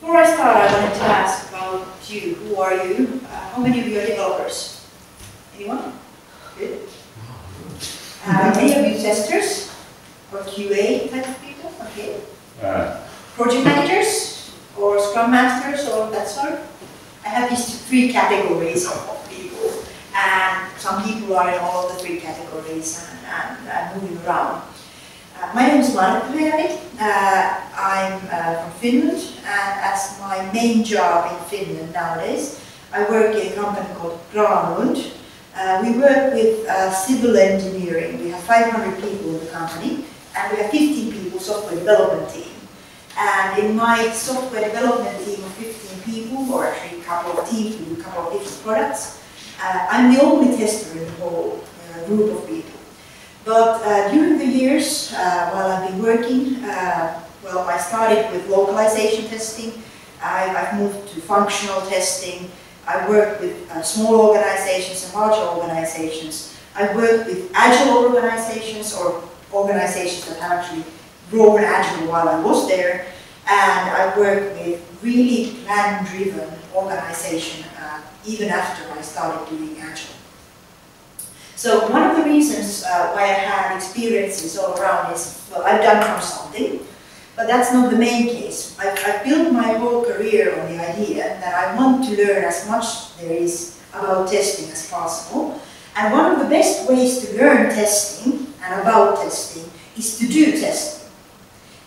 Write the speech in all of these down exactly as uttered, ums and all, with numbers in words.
Before I start, I wanted to ask about you. Who are you? Uh, how many of you are developers? Anyone? Good. Uh, any of you testers? Or Q A type of people? Okay. Uh, Project managers? Or scrum masters? Or that sort? I have these three categories of people. And some people are in all of the three categories and, and, and moving around. Uh, my name is Maaret Pyhäjärvi. Uh, I'm uh, from Finland, and as my main job in Finland nowadays, I work in a company called Granlund. Uh, we work with uh, civil engineering. We have five hundred people in the company, and we have fifteen people software development team. And in my software development team of fifteen people, or actually a couple of teams with a couple of different products, uh, I'm the only tester in the whole uh, group of people. But uh, during the years, uh, while I've been working, uh, well, I started with localization testing, I, I've moved to functional testing, I worked with uh, small organizations and large organizations, I worked with agile organizations or organizations that have actually grown agile while I was there, and I worked with really plan-driven organization uh, even after I started doing agile. So one of the reasons uh, why I had experiences all around is, well, I've done consulting, but that's not the main case. I've, I've built my whole career on the idea that I want to learn as much there is about testing as possible. And one of the best ways to learn testing and about testing is to do testing.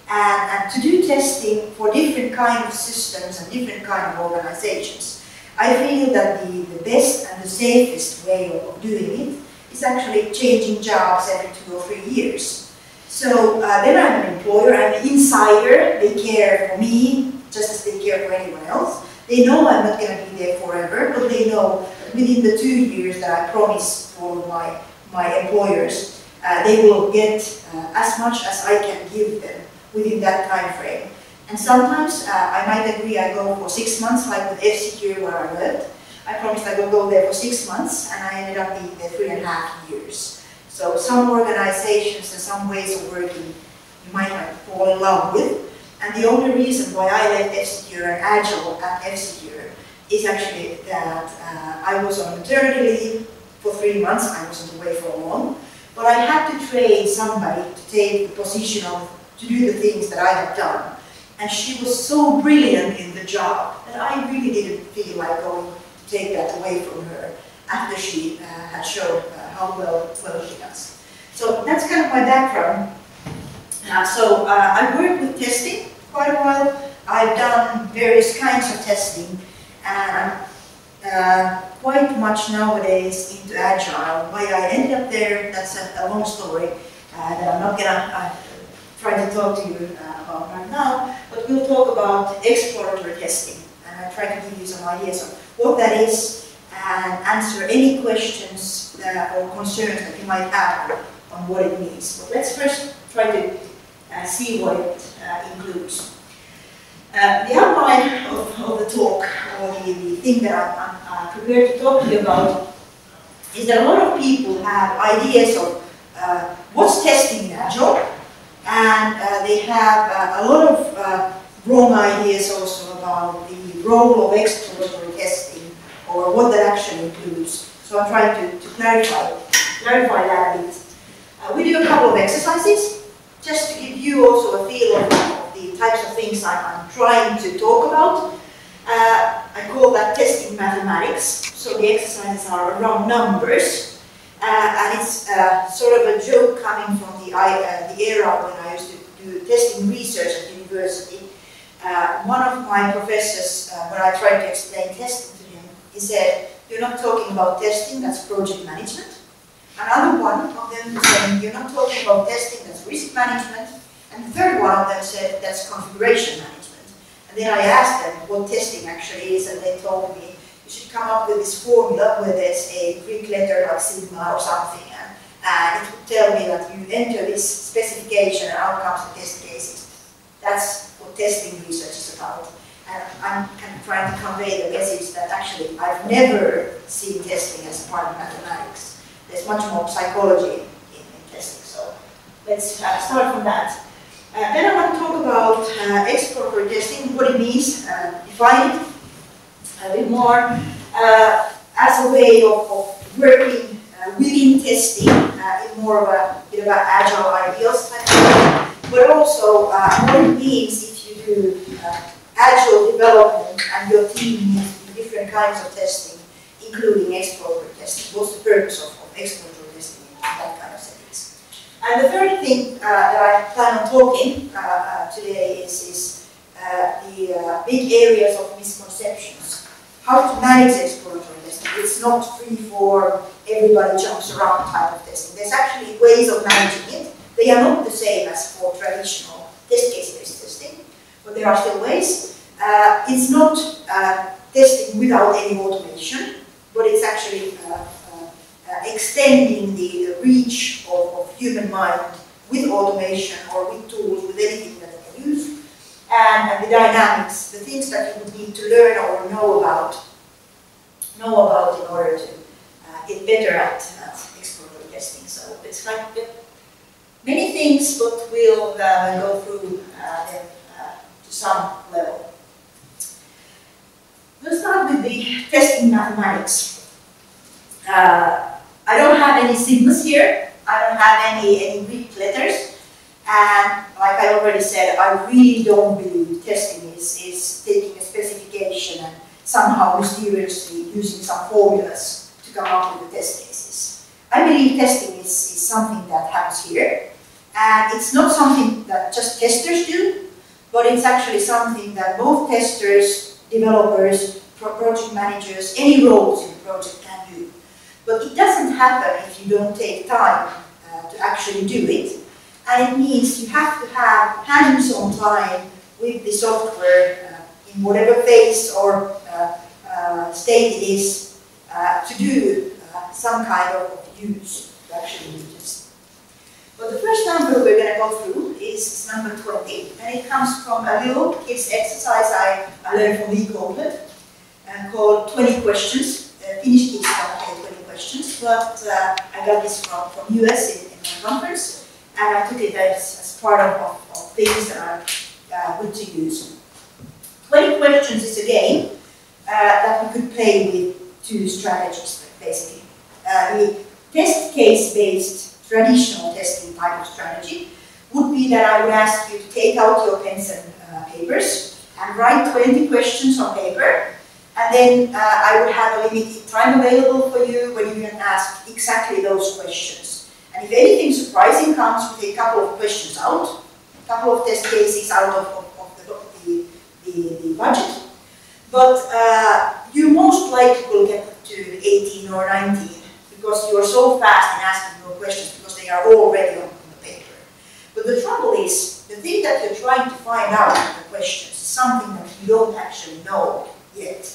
And, and to do testing for different kinds of systems and different kinds of organizations. I feel that the, the best and the safest way of doing it is actually changing jobs every two or three years. So uh, then I'm an employer, I'm an insider, they care for me just as they care for anyone else. They know I'm not going to be there forever, but they know within the two years that I promise to all my, my employers, uh, they will get uh, as much as I can give them within that time frame. And sometimes uh, I might agree I go for six months, like with F-Secure where I worked. I promised I would go there for six months, and I ended up being there three and a half years. So some organizations and some ways of working you might not fall in love with. And the only reason why I left F-Secure and Agile at F-Secure is actually that uh, I was on maternity leave for three months. I wasn't away for long. But I had to train somebody to take the position of, to do the things that I had done. And she was so brilliant in the job that I really didn't feel like going take that away from her after she uh, had shown uh, how well, well she does. So that's kind of my background. Uh, so uh, I worked with testing quite a while. I've done various kinds of testing, and uh, quite much nowadays into Agile. Why I ended up there, that's a, a long story uh, that I'm not going to uh, try to talk to you uh, about right now, but we'll talk about exploratory testing. And I try to give you some ideas of what that is, and answer any questions uh, or concerns that you might have on what it means. But let's first try to uh, see what it uh, includes. Uh, the outline of, of the talk, or the, the thing that I'm, I'm prepared to talk to you about, is that a lot of people have ideas of uh, what's testing in Agile, and uh, they have uh, a lot of uh, wrong ideas also about the role of exploratory testing or what that actually includes. So I'm trying to, to clarify, clarify that a bit. Uh, we do a couple of exercises just to give you also a feel of, of the types of things I'm, I'm trying to talk about. Uh, I call that testing mathematics. So the exercises are around numbers, uh, and it's uh, sort of a joke coming from the, uh, the era when I used to do testing research at university. Uh, one of my professors, uh, when I tried to explain testing to him, he said, "You're not talking about testing, that's project management." Another one of them said, "You're not talking about testing, that's risk management." And the third one of them said, "That's configuration management." And then I asked them what testing actually is, and they told me, "You should come up with this formula where there's a Greek letter like sigma or something, and, and it would tell me that you enter this specification and out comes the test cases." That's what testing research is about. And I'm kind of trying to convey the message that actually I've never seen testing as part of mathematics. There's much more psychology in, in testing. So let's uh, start from that. Uh, then I want to talk about uh, exploratory testing, what it means, uh, define it a bit more uh, as a way of, of working uh, within testing uh, in more of a bit of an agile ideals type of thing, but also uh, what it means if you do uh, agile development and your team needs to do different kinds of testing, including exploratory testing. What's the purpose of, of exploratory testing in that kind of settings? And the third thing uh, that I plan on talking uh, uh, today is, is uh, the uh, big areas of misconceptions. How to manage exploratory testing. It's not free for everybody jumps around type of testing. There's actually ways of managing it. They are not the same as for traditional test case-based testing, but there are still ways. Uh, it's not uh, testing without any automation, but it's actually uh, uh, uh, extending the, the reach of, of human mind with automation or with tools, with anything that they can use. And, and the dynamics, the things that you would need to learn or know about, know about in order to uh, get better at uh, exploratory testing. So it's like many things, but we'll uh, go through uh, them uh, to some level. Let's start with the testing mathematics. Uh, I don't have any sigmas here. I don't have any, any Greek letters. And like I already said, I really don't believe testing is, is taking a specification and somehow mysteriously using some formulas to come up with the test cases. I believe testing is, is something that happens here. And it's not something that just testers do, but it's actually something that both testers, developers, project managers, any roles in the project can do. But it doesn't happen if you don't take time uh, to actually do it. And it means you have to have hands-on time with the software uh, in whatever phase or uh, uh, state it is uh, to do uh, some kind of use, to actually do this. But the first number we're going to go through is number twenty, and it comes from a little kids exercise I, I learned from Lee Copeland uh, called twenty Questions. Uh, Finnish kids don't have twenty questions, but uh, I got this from, from U S in, in my conference, and I took it as, as part of, of, of things that are uh, good to use. twenty Questions is a game uh, that we could play with two strategies, basically. Uh, the test case-based traditional testing type of strategy would be that I would ask you to take out your pens and uh, papers and write twenty questions on paper, and then uh, I would have a limited time available for you when you can ask exactly those questions. And if anything surprising comes, we take a couple of questions out, a couple of test cases out of, of, of the, the, the, the budget, but uh, you most likely will get to eighteen or nineteen because you are so fast in asking your questions because they are already on the paper. But the trouble is, the thing that you're trying to find out in the questions is something that you don't actually know yet.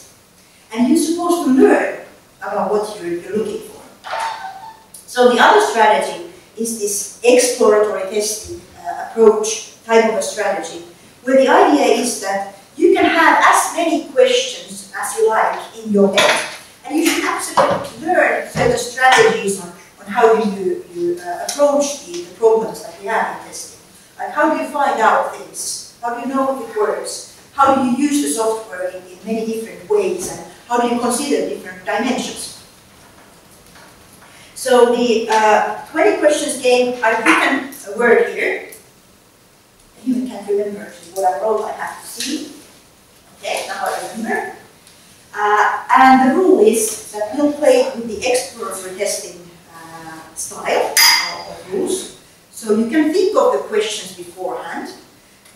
And you're supposed to learn about what you're, you're looking for. So the other strategy is this exploratory testing uh, approach type of a strategy, where the idea is that you can have as many questions as you like in your head. And you should absolutely learn further strategies on, on how you, you uh, approach the, the problems that we have in testing. Like, how do you find out things? How do you know what it works? How do you use the software in, in many different ways? And how do you consider different dimensions? So the uh, twenty questions game, I've written a word here. I even can't remember what I wrote, I have to see. Okay, now I remember. Uh, and the rule is that we'll play with the exploratory testing uh, style of rules. So you can think of the questions beforehand,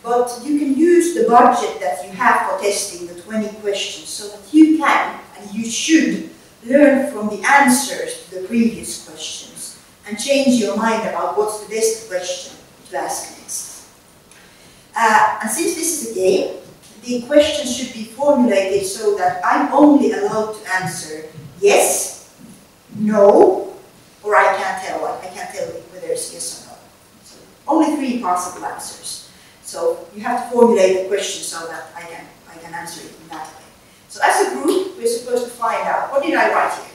but you can use the budget that you have for testing the twenty questions so that you can and you should learn from the answers to the previous questions and change your mind about what's the best question to ask next. Uh, and since this is a game, the questions should be formulated so that I'm only allowed to answer yes, no, or I can't tell. I can't tell whether it's yes or no. So only three possible answers. So you have to formulate the question so that I can I can answer it in that way. So as a group, we're supposed to find out what did I write here.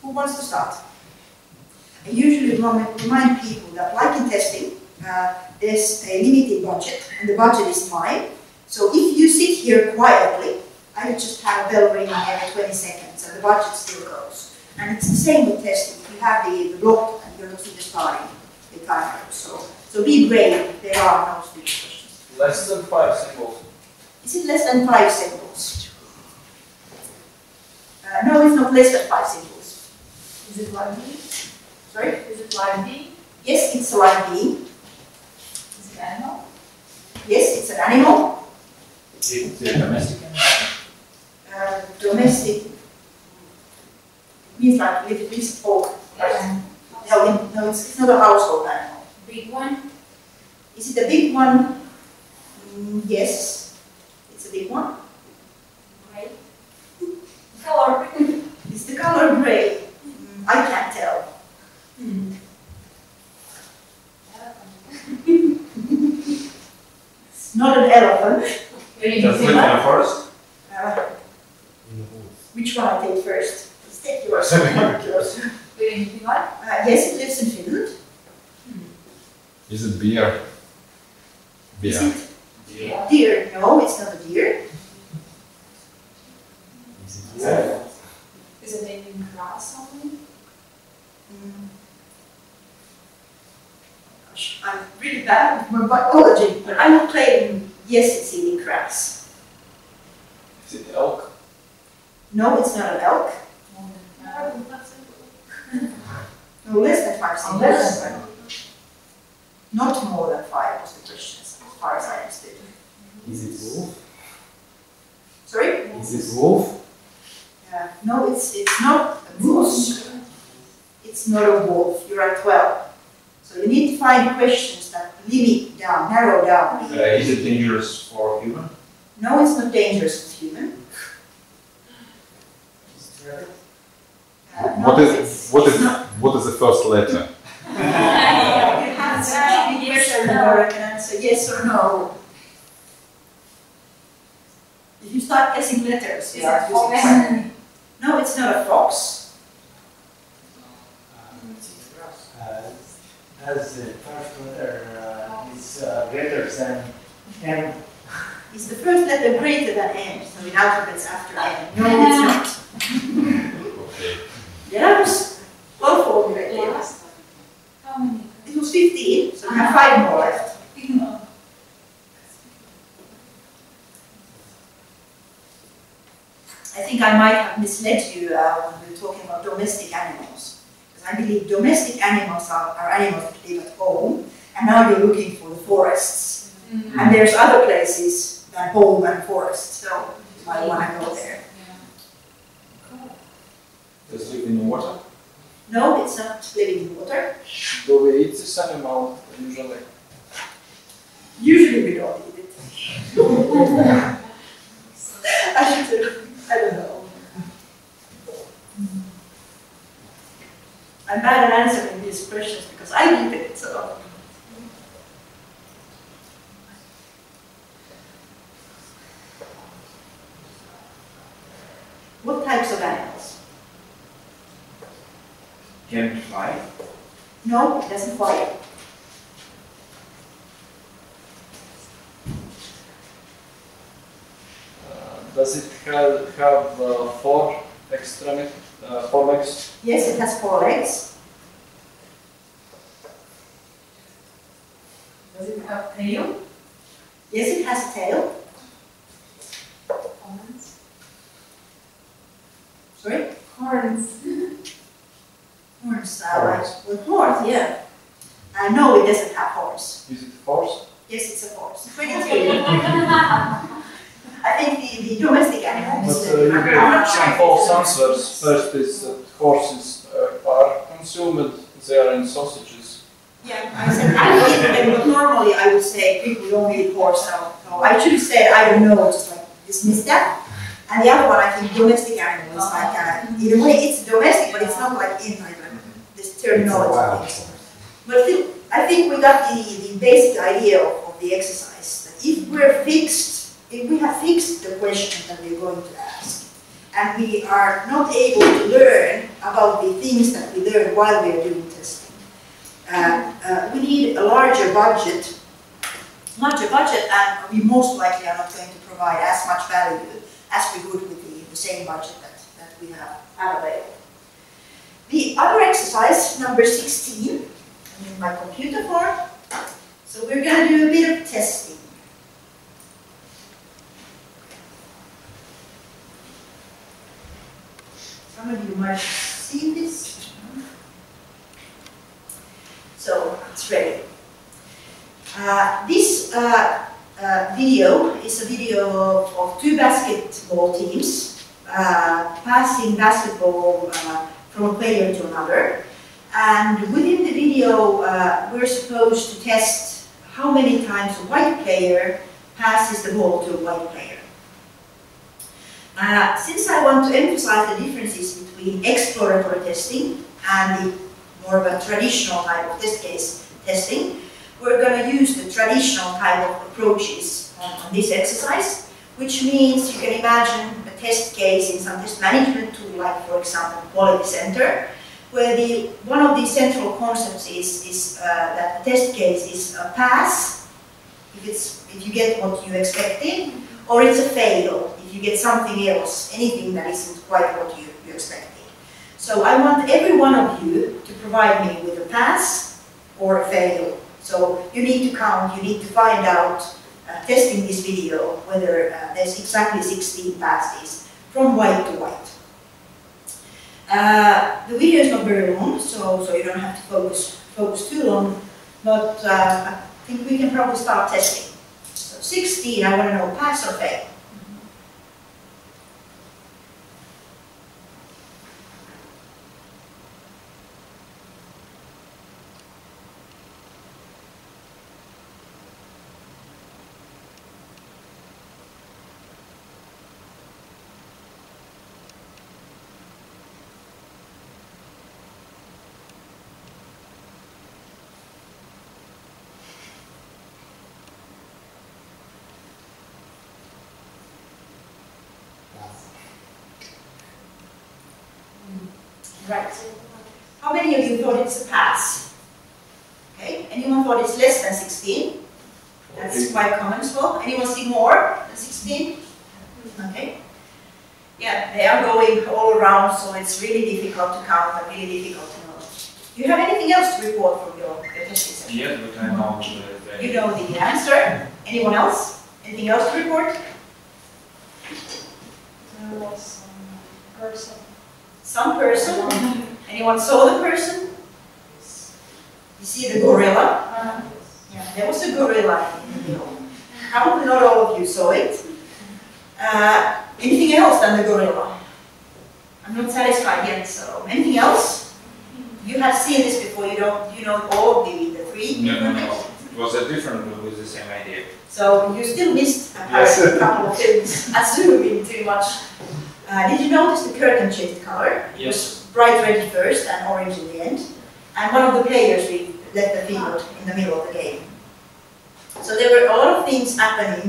Who wants to start? I usually remind people that, like in testing, uh, there's a limited budget, and the budget is time. So if you sit here quietly, I would just have a bell ringing every twenty seconds, and the budget still goes. And it's the same with testing. If you have the, the block, and you're not even starting the timer. So, so be brave. There are no stupid questions. Less than five seconds. Is it less than five seconds? Uh, no, it's not less than five seconds. Is it line B? Sorry? Is it line B? Yes, it's a line B. Is it an animal? Yes, it's an animal. Is it a domestic animal? Uh, domestic means like with a piece of pork. No, no, it's not a household animal. Big one? Is it a big one? Mm, yes. Big one? Gray. Color. Is the color gray? Mm, I can't tell. Mm. It's not an elephant. Does it live in a forest? Uh, which one I take first? Let's take yours. Wait, uh, yes, it lives in Finland. Mm. Is it beer? Beer. Is it? Yeah. Deer? No, it's not a deer. Is it, is it eating grass only? Mm. Gosh, I'm really bad with my biology, but I'm claiming yes, it's eating grass. Is it elk? No, it's not an elk. No, no less than five seconds. No, not more than five was the question. As far as I understood. Is it wolf? Sorry? Is it wolf? Uh, no, it's it's not a moose. It's not a wolf. You're at twelve. So you need to find questions that limit down, narrow down. Uh, is it dangerous for human? No, it's not dangerous for human. Uh, no, what is it's, what it's is not. What is the first letter? I can answer yes or no. If you start guessing letters, you are using. No, it's not a fox. Uh, as the first letter uh, is uh, greater than M. Is the first letter greater than M? So in alphabets after M. No, it's not. Okay. Yeah, that was well formulated. Yeah. How many? It was fifteen, so we have five more left. I think I might have misled you uh, when we were talking about domestic animals. Because I believe domestic animals are, are animals that live at home, and now you're looking for the forests. Mm-hmm. And there's other places than home and forest, so you might want to go there. Yeah. Cool. Does it live in the water? No, it's not living in water. Do we eat this animal usually? Usually we don't eat it. I should, I don't know. I'm bad at answering these questions because I eat it, so. What types of animals? Can it fly? No, it doesn't fly. Uh, does it have, have uh, four extremity, uh, four legs? Yes, it has four legs. Does it have a tail? Yes, it has a tail. Horns. Sorry? Horns. Horns, uh, with horns, yeah. Uh, no, it doesn't have horns. Is it a horse? Yes, it's a horse. I think the, the domestic animals. But uh, you get some false answers. First is that horses uh, are consumed; they are in sausages. Yeah, I said I would, but normally I would say people don't eat horse. So no, I should have said I don't know, just like dismiss that. And the other one, I think domestic animals. Like uh, in a way, it's domestic, but it's not like in. Like, terminology. But I think we got the, the basic idea of, of the exercise, that if we're fixed, if we have fixed the question that we're going to ask, and we are not able to learn about the things that we learn while we are doing testing, uh, uh, uh, we need a larger budget, larger budget, and we most likely are not going to provide as much value as we would with the, the same budget that, that we have available. The other exercise, number sixteen, I'm in my computer form, so we're going to do a bit of testing. Some of you might have seen this. So it's ready. Uh, this uh, uh, video is a video of, of two basketball teams uh, passing basketball uh, from a player to another. And within the video, uh, we're supposed to test how many times a white player passes the ball to a white player. Uh, since I want to emphasize the differences between exploratory testing and the more of a traditional type of test case testing, we're going to use the traditional type of approaches on, on this exercise, which means you can imagine a test case in some test management tool, like for example Quality Center, where the, one of the central concepts is, is uh, that the test case is a pass, if, it's, if you get what you expected, or it's a fail, if you get something else, anything that isn't quite what you, you expected. So I want every one of you to provide me with a pass or a fail. So you need to count, you need to find out, uh, testing this video, whether uh, there's exactly sixteen passes from white to white. Uh, the video is not very long, so, so you don't have to focus, focus too long, but uh, I think we can probably start testing. sixteen, I want to know pass or fail. Right. How many of you thought it's a pass? Okay. Anyone thought it's less than sixteen? That's quite common as well. Anyone see more than sixteen? Okay. Yeah, they are going all around, so it's really difficult to count and really difficult to know. Do you have anything else to report from your testing session? Yes, but I know the You know the answer. Anyone else? Anything else to report? There was a person. Some person? Anyone saw the person? You see the gorilla? Yeah, there was a gorilla in the video. Probably not all of you saw it. Uh, anything else than the gorilla? I'm not satisfied yet, so anything else? You have seen this before, you don't you know all of the, the three? No, no, no. It was a different but with the same idea. So you still missed apparently yes. a couple of films, assuming too much. Uh, did you notice the curtain changed color? Yes. Bright red first and orange in the end. And one of the players left the field in the middle of the game. So there were a lot of things happening,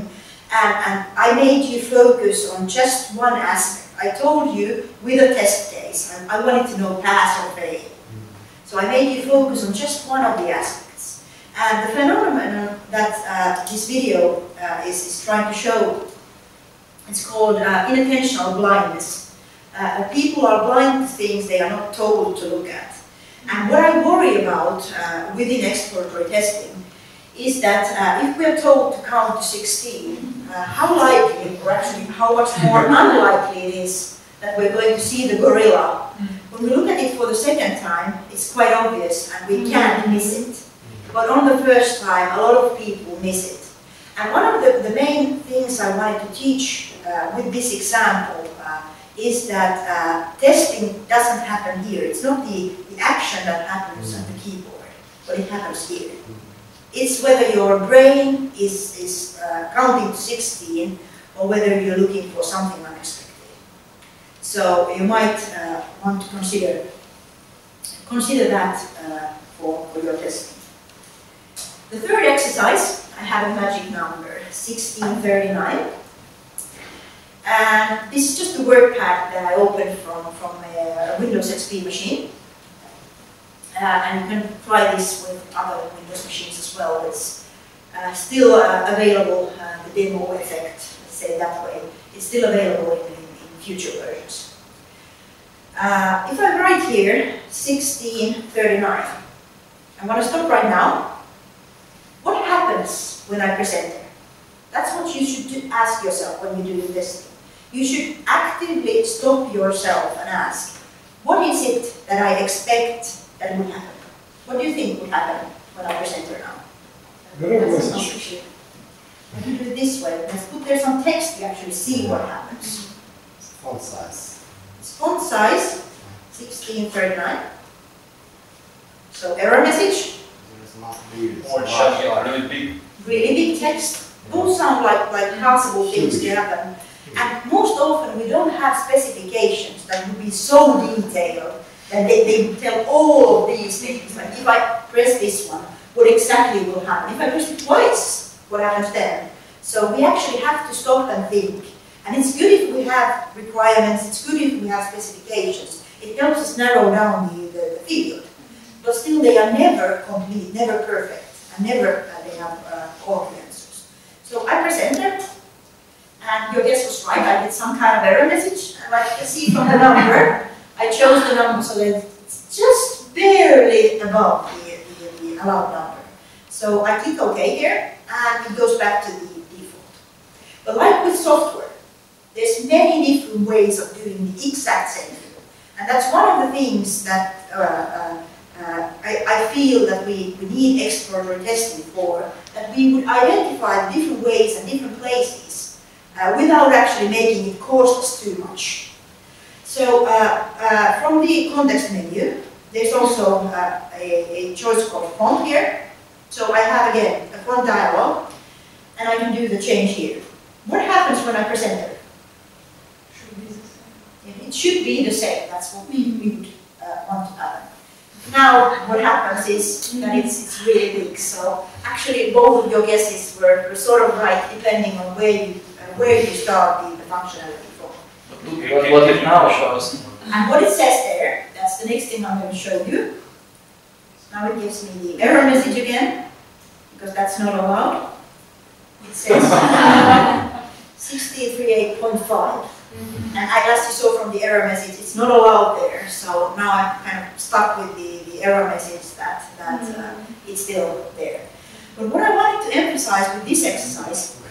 and, and I made you focus on just one aspect. I told you with a test case, and I wanted to know pass or fail. So I made you focus on just one of the aspects. And the phenomenon that uh, this video uh, is, is trying to show, it's called uh, inattentional blindness. Uh, people are blind to things they are not told to look at. And what I worry about uh, within exploratory testing is that uh, if we are told to count to sixteen, uh, how likely, or actually how much more unlikely it is that we're going to see the gorilla. When we look at it for the second time, it's quite obvious and we can't miss it. But on the first time, a lot of people miss it. And one of the, the main things I wanted to teach uh, with this example uh, is that uh, testing doesn't happen here. It's not the, the action that happens at the keyboard, but it happens here. It's whether your brain is, is uh, counting to sixteen or whether you're looking for something unexpected. So you might uh, want to consider, consider that uh, for, for your testing. The third exercise, I have a magic number, sixteen thirty-nine. And this is just a word pad that I opened from, from a Windows X P machine. uh, and you can try this with other Windows machines as well. It's uh, still uh, available, uh, the demo effect, let's say that way. It's still available in, in, in future versions. Uh, if I write here sixteen thirty-nine, I'm going to stop right now. What happens when I present it? That's what you should do, ask yourself when you do this. You should actively stop yourself and ask, what is it that I expect that would happen? What do you think would happen when I present it now? Better message. If you do it this way, let's put there some text to actually see what happens. It's font size. It's font size, sixteen thirty-nine. So error message. Or it should be really big. Really big text. Those sound like, like possible things to happen. And most often we don't have specifications that would be so detailed that they, they tell all of these things. Like if I press this one, what exactly will happen? If I press it twice, what happens then? So we actually have to stop and think. And it's good if we have requirements, it's good if we have specifications. It helps us narrow down the, the, the field. But still they are never complete, never perfect, and never uh, they have uh, all the answers. So I presented. And your guess was right, I get some kind of error message, and like you can see from the number, I chose the number so that it's just barely above the, the, the allowed number. So I click OK here, and it goes back to the default. But like with software, there's many different ways of doing the exact same thing. And that's one of the things that uh, uh, uh, I, I feel that we, we need exploratory testing for, that we would identify different ways and different places Uh, without actually making it cost us too much. So uh, uh, from the context menu, there's also uh, a, a choice called font here. So I have again a font dialog, and I can do the change here. What happens when I present it? Should be the same. It should be the same. That's what we would uh, want to happen. Now what happens is that it's, it's really big. So actually both of your guesses were, were sort of right, depending on where you where you start the, the functionality from. What, what it now shows. And what it says there, that's the next thing I'm going to show you. Now it gives me the error message again, because that's not allowed. It says sixteen thirty-eight point five. Mm-hmm. And I, as you saw from the error message, it's not allowed there. So now I'm kind of stuck with the, the error message that, that mm-hmm. uh, it's still there. But what I wanted to emphasize with this exercise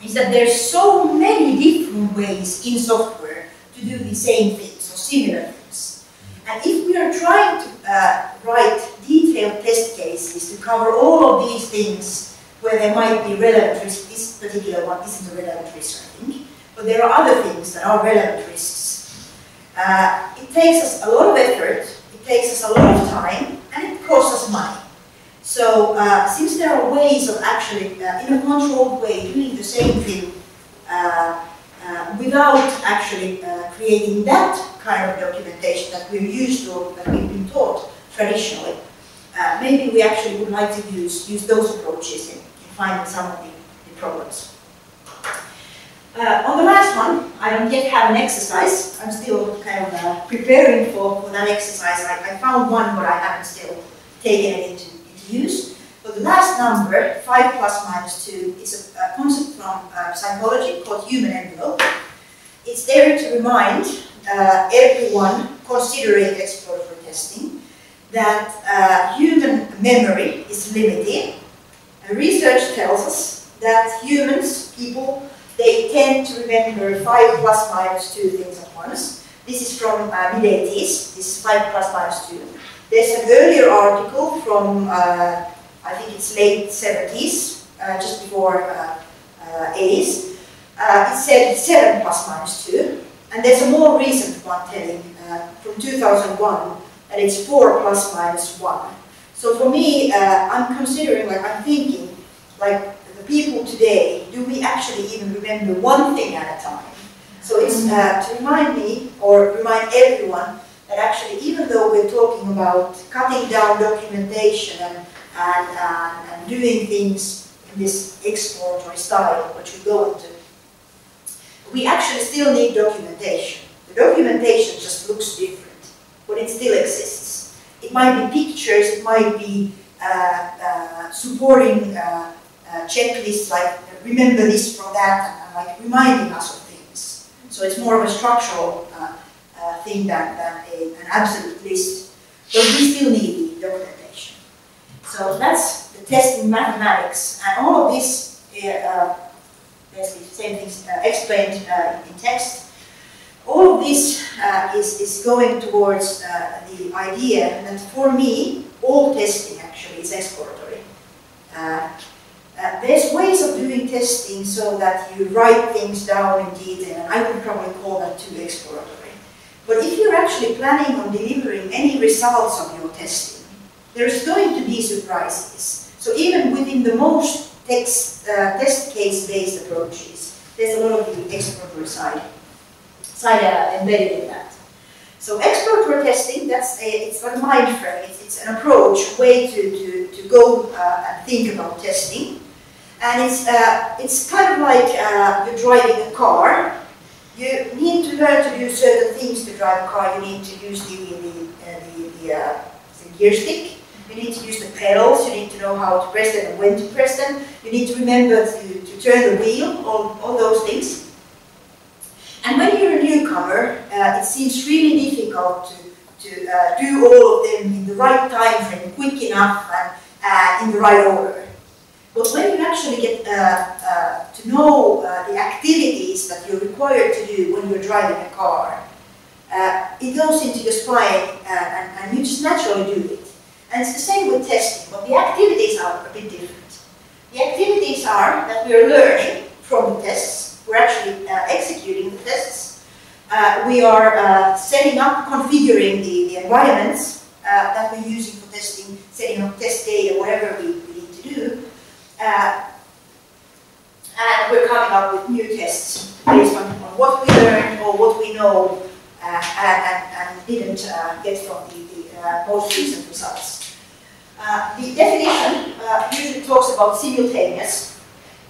is that there's so many different ways in software to do the same things or similar things. And if we are trying to uh, write detailed test cases to cover all of these things where there might be relevant risks, this particular one isn't a relevant risk, I think, but there are other things that are relevant risks. Uh, it takes us a lot of effort, it takes us a lot of time, and it costs us money. So, uh, since there are ways of actually, uh, in a controlled way, doing the same thing uh, uh, without actually uh, creating that kind of documentation that we're used to, that we've been taught traditionally, uh, maybe we actually would like to use, use those approaches in, in finding some of the, the problems. Uh, on the last one, I don't yet have an exercise. I'm still kind of uh, preparing for, for that exercise. I, I found one, but I haven't still taken it into use. But the last number, five plus minus two, is a, a concept from uh, psychology called human envelope. It's there to remind uh, everyone considering exploratory testing that uh, human memory is limited. And research tells us that humans, people, they tend to remember five plus minus two things at once. This is from uh, mid eighties, this is five plus minus two. There's an earlier article from, uh, I think it's late seventies, uh, just before uh, uh, eighties. Uh, it said seven plus minus two. And there's a more recent one telling uh, from two thousand one that it's four plus minus one. So for me, uh, I'm considering, like I'm thinking, like the people today, do we actually even remember one thing at a time? So it's uh, to remind me, or remind everyone, that actually, even though we're talking about cutting down documentation and, and, and, and doing things in this exploratory style, which we go into, we actually still need documentation. The documentation just looks different, but it still exists. It might be pictures, it might be uh, uh, supporting uh, uh, checklists like remember this from that, and, and like reminding us of things. So it's more of a structural uh, uh, thing than, than a, an absolute list, but we still need the documentation. So that's the test in mathematics, and all of this, uh, uh, there's the same things uh, explained uh, in text. All of this uh, is, is going towards uh, the idea that for me, all testing actually is exploratory. Uh, uh, there's ways of doing testing so that you write things down in detail, and I would probably call that too exploratory. But if you're actually planning on delivering any results of your testing, there's going to be surprises. So even within the most text, uh, test case-based approaches, there's a lot of the exploratory side. Side uh, embedded in that. So exploratory testing, that's a, it's a mind frame, it's, it's an approach, way to, to, to go uh, and think about testing. And it's, uh, it's kind of like uh, you're driving a car. You need to learn to do certain things to drive a car. You need to use the, the, uh, the, the, uh, the gear stick, you need to use the pedals, you need to know how to press them and when to press them, you need to remember to, to turn the wheel, all, all those things. And when you're a newcomer, uh, it seems really difficult to, to uh, do all of them in the right time frame, quick enough, and uh, in the right order. But when you actually get uh, uh, to know uh, the activities that you're required to do when you're driving a car, uh, it goes into your spine uh, and, and you just naturally do it. And it's the same with testing, but the activities are a bit different. The activities are that we're learning from the tests. We're actually uh, executing the tests. Uh, we are uh, setting up, configuring the, the environments uh, that we're using for testing, setting up test data, whatever we, we need to do. Uh, and we're coming up with new tests based on, on what we learned or what we know uh, and, and didn't uh, get from the, the uh, most recent results. Uh, the definition uh, usually talks about simultaneous.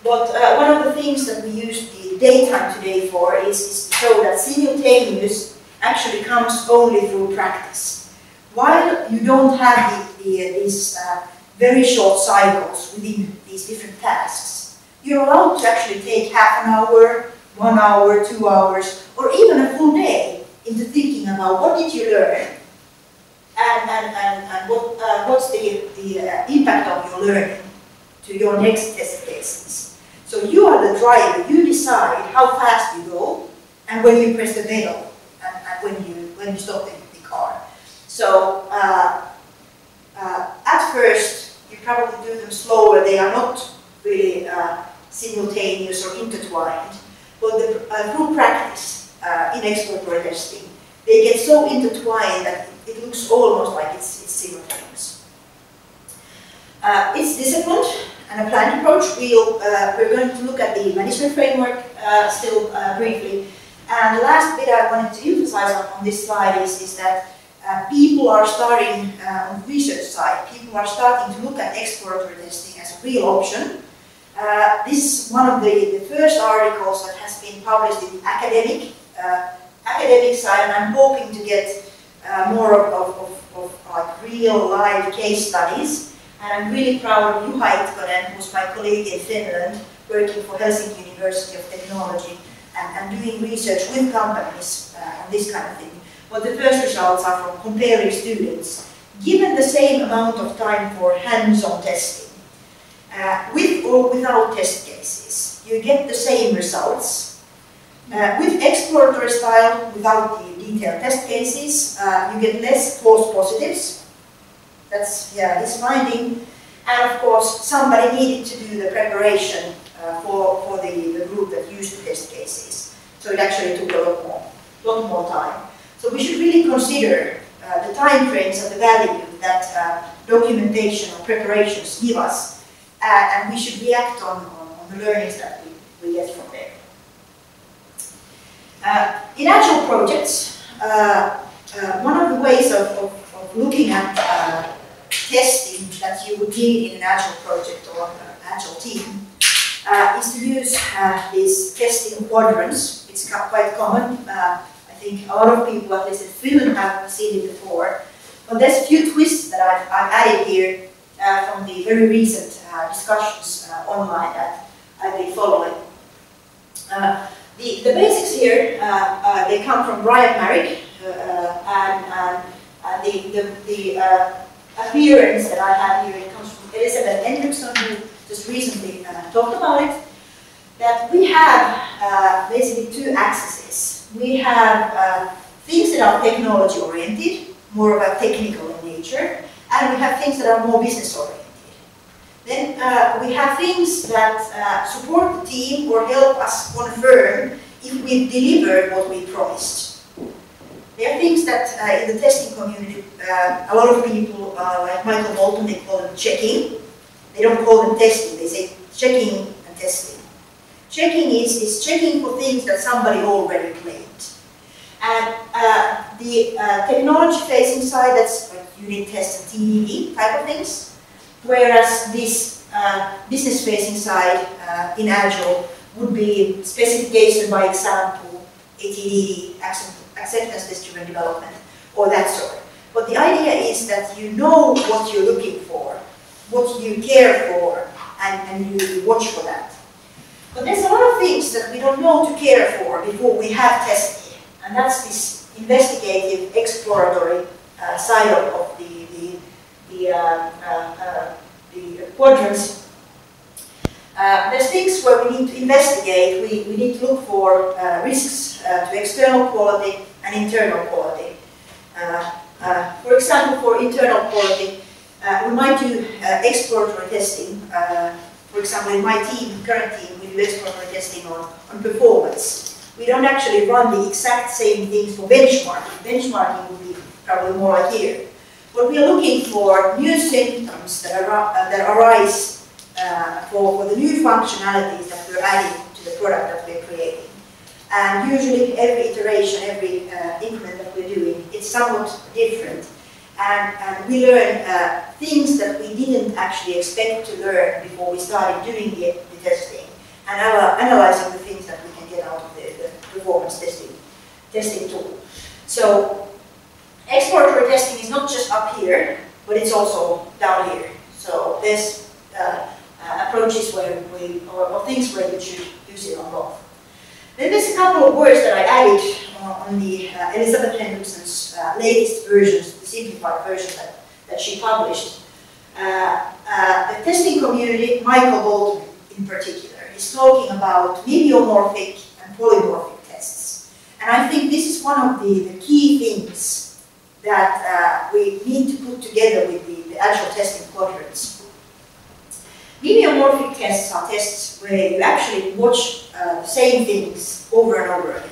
But uh, one of the things that we use the daytime today for is, is to show that simultaneous actually comes only through practice. While you don't have the, the, these uh, very short cycles within these different tasks, you're allowed to actually take half an hour, one hour, two hours, or even a full day into thinking about what did you learn and, and, and, and what, uh, what's the, the uh, impact of your learning to your next test cases. So you are the driver, you decide how fast you go and when you press the pedal and, and when, you, when you stop the, the car. So uh, uh, at first you probably do them slower, they are not really uh, simultaneous or intertwined. But the, uh, through practice uh, in exploratory testing, they get so intertwined that it looks almost like it's, it's simultaneous. Uh, it's disciplined. And a planned approach, we'll, uh, we're going to look at the management framework uh, still uh, briefly. And the last bit I wanted to emphasize on, on this slide is, is that uh, people are starting, uh, on the research side, people are starting to look at exploratory testing as a real option. Uh, this is one of the, the first articles that has been published in the academic, uh, academic side, and I'm hoping to get uh, more of, of, of, of like real live case studies. And I'm really proud of Juha Itkonen, who's my colleague in Finland, working for Helsinki University of Technology, and, and doing research with companies uh, on this kind of thing. But the first results are from comparing students, given the same amount of time for hands-on testing, uh, with or without test cases. You get the same results. Uh, with exploratory style, without the detailed test cases, uh, you get less false positives. That's yeah, his finding. And of course, somebody needed to do the preparation uh, for, for the, the group that used the test cases. So it actually took a lot more, lot more time. So we should really consider uh, the time frames and the value that uh, documentation or preparations give us. Uh, and we should react on, on, on the learnings that we, we get from there. Uh, in actual projects, uh, uh, one of the ways of, of, of looking at uh, testing that you would need in an agile project or an agile team uh, is to use uh, these testing quadrants. It's quite common. Uh, I think a lot of people, at least in Finland, have seen it before. Well, there's a few twists that I've, I've added here uh, from the very recent uh, discussions uh, online that I've been following. Uh, the, the basics here, uh, uh, they come from Brian Marick, uh, uh, and, and the, the, the uh, appearance that I have here, it comes from Elisabeth Hendrickson, who just recently uh, talked about it, that we have uh, basically two axes. We have uh, things that are technology-oriented, more of a technical in nature, and we have things that are more business-oriented. Then uh, we have things that uh, support the team or help us confirm if we delivered what we promised. There are things that uh, in the testing community, uh, a lot of people, uh, like Michael Bolton, they call them checking. They don't call them testing, they say checking and testing. Checking is, is checking for things that somebody already claimed. And uh, the uh, technology-facing side, that's like unit tests and T D D type of things. Whereas this uh, business-facing side uh, in Agile would be specification by example, A T D, acceptance test-driven development, or that sort. But the idea is that you know what you're looking for, what you care for, and, and you watch for that. But there's a lot of things that we don't know to care for before we have testing, and that's this investigative, exploratory uh, side of, of the Uh, uh, uh, the quadrants. Uh, there's things where we need to investigate, we, we need to look for uh, risks uh, to external quality and internal quality. Uh, uh, for example, for internal quality, uh, we might do uh, exploratory testing. Uh, for example, in my team, current team, we do exploratory testing on, on performance. We don't actually run the exact same things for benchmarking. Benchmarking would be probably more like here. But we are looking for new symptoms that, are, uh, that arise uh, for, for the new functionalities that we're adding to the product that we're creating. And usually every iteration, every uh, increment that we're doing, it's somewhat different. And, and we learn uh, things that we didn't actually expect to learn before we started doing the, the testing, and our, analyzing the things that we can get out of the, the performance testing, testing tool. So, exploratory testing is not just up here, but it's also down here. So there's uh, uh, approaches where we, or, or things where you should use it on both. Then there's a couple of words that I added uh, on the uh, Elisabeth Hendrickson's uh, latest versions, the simplified version that, that she published. Uh, uh, the testing community, Michael Bolton in particular, is talking about videomorphic and polymorphic tests. And I think this is one of the, the key things that uh, we need to put together with the, the actual testing quadrants. Videomorphic tests are tests where you actually watch uh, the same things over and over again.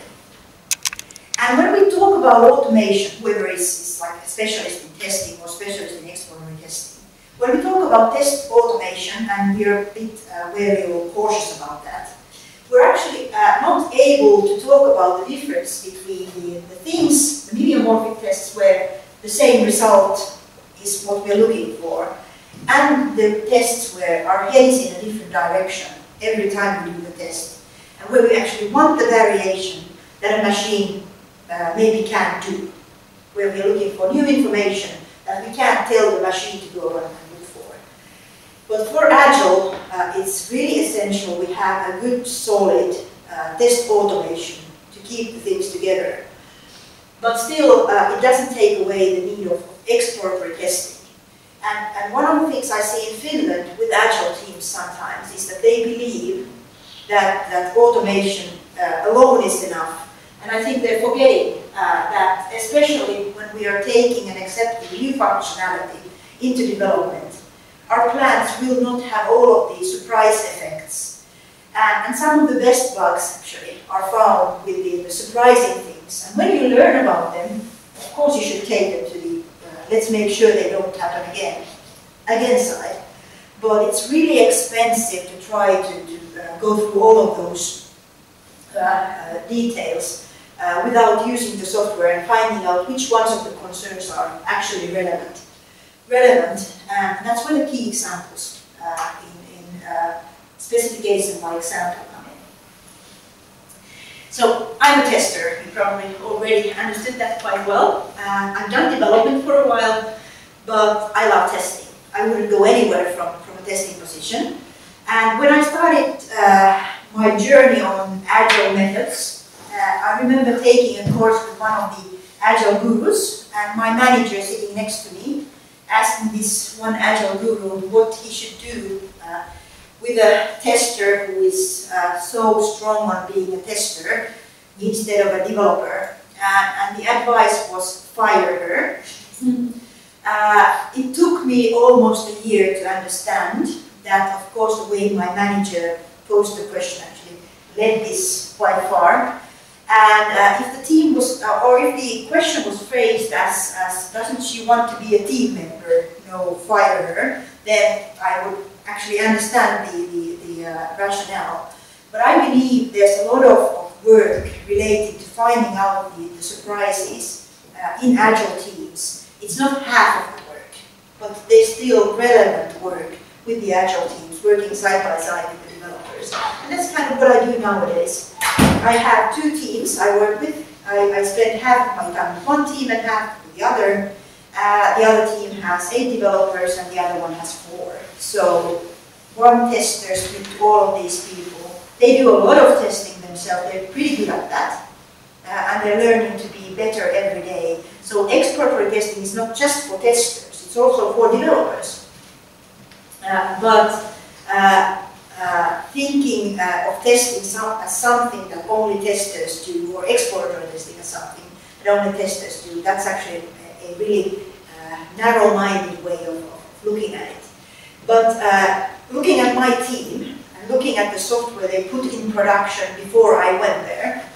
And when we talk about automation, whether it's, it's like a specialist in testing or specialist in exploratory testing, when we talk about test automation, and we're a bit uh, wary or cautious about that, we're actually uh, not able to talk about the difference between the, the things, the mediomorphic tests where the same result is what we're looking for, and the tests where our heads in a different direction every time we do the test, and where we actually want the variation that a machine uh, maybe can do, where we're looking for new information that we can't tell the machine to go on. But for Agile, uh, it's really essential we have a good, solid uh, test automation to keep the things together. But still, uh, it doesn't take away the need of exploratory testing. And, and one of the things I see in Finland with Agile teams sometimes is that they believe that, that automation uh, alone is enough. And I think they're forgetting uh, that, especially when we are taking and accepting new functionality into development, our plans will not have all of these surprise effects. And, and some of the best bugs, actually, are found within the surprising things. And when you learn about them, of course you should take them to the uh, let's make sure they don't happen again, again side. But it's really expensive to try to, to uh, go through all of those uh, uh, details uh, without using the software and finding out which ones of the concerns are actually relevant. relevant, and that's where the key examples uh, in, in uh, specification by example come in. So I'm a tester, you probably already understood that quite well. Uh, I've done development for a while, but I love testing. I wouldn't go anywhere from, from a testing position. And when I started uh, my journey on Agile methods, uh, I remember taking a course with one of the Agile gurus, and my manager sitting next to me, asking this one Agile guru what he should do uh, with a tester who is uh, so strong on being a tester instead of a developer. Uh, and the advice was fire her. Uh, it took me almost a year to understand that, of course, the way my manager posed the question actually led this quite far. And uh, if the team was, uh, or if the question was phrased as, as, doesn't she want to be a team member, you know, fire her, then I would actually understand the, the, the uh, rationale. But I believe there's a lot of, of work related to finding out the, the surprises uh, in Agile teams. It's not half of the work, but there's still relevant work with the Agile teams, working side by side with the developers. And that's kind of what I do nowadays. I have two teams I work with. I, I spend half of my time with one team and half with the other. Uh, the other team has eight developers and the other one has four. So one tester speaks to all of these people. They do a lot of testing themselves. They're pretty good at that. Uh, and they're learning to be better every day. So exploratory testing is not just for testers. It's also for developers. Uh, but uh, Uh, thinking uh, of testing some, as something that only testers do, or exploratory testing as something that only testers do, that's actually a, a really uh, narrow-minded way of, of looking at it. But uh, looking at my team, and looking at the software they put in production before I went there,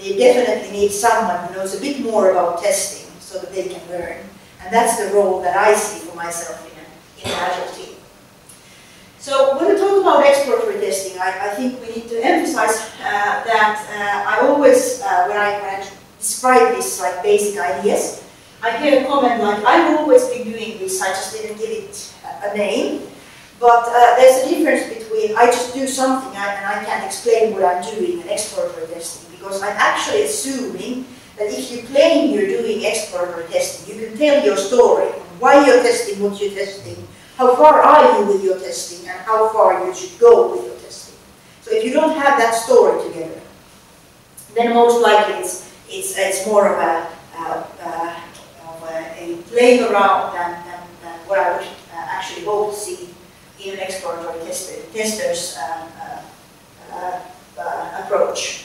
they definitely need someone who knows a bit more about testing so that they can learn. And that's the role that I see for myself in an Agile team. So when we talk about exploratory testing, I, I think we need to emphasize uh, that uh, I always, uh, when, I, when I describe these like basic ideas, I hear a comment like, I've always been doing this, I just didn't give it a name. But uh, there's a difference between I just do something and I can't explain what I'm doing in exploratory testing, because I'm actually assuming that if you claim you're doing exploratory testing, you can tell your story, why you're testing what you're testing, how far are you with your testing, and how far you should go with your testing. So if you don't have that story together, then most likely it's, it's, it's more of a, uh, uh, of a, a playing around than, than, than what I would uh, actually hope to see in an exploratory tester, tester's um, uh, uh, uh, approach.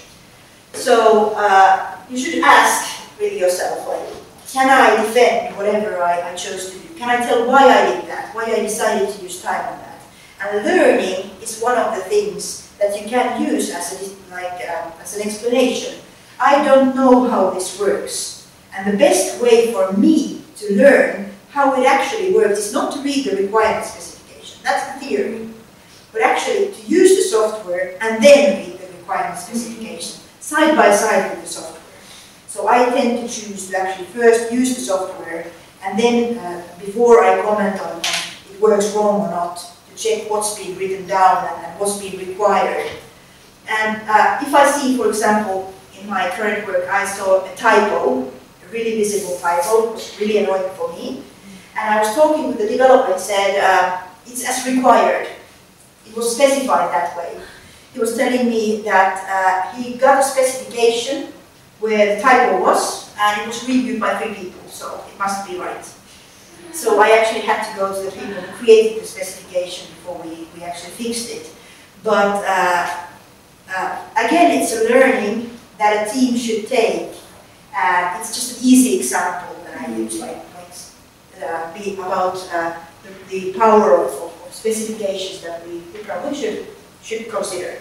So uh, you should ask really yourself, like, can I defend whatever I, I chose to do? Can I tell why I did that, why I decided to use time on that? And learning is one of the things that you can use as, a, like, uh, as an explanation. I don't know how this works. And the best way for me to learn how it actually works is not to read the requirement specification. That's the theory. But actually to use the software and then read the requirement specification, side by side with the software. So I tend to choose to actually first use the software, and then, uh, before I comment on it works wrong or not, to check what's been written down and, and what's been required. And uh, if I see, for example, in my current work, I saw a typo, a really visible typo, it was really annoying for me. And I was talking with the developer and said, uh, it's as required. It was specified that way. He was telling me that uh, he got a specification where the typo was, and it was reviewed by three people, so it must be right. So I actually had to go to the people who created the specification before we, we actually fixed it. But uh, uh, again, it's a learning that a team should take. Uh, it's just an easy example that I use, like, like uh, be about uh, the, the power of, of specifications that we, we probably should, should consider.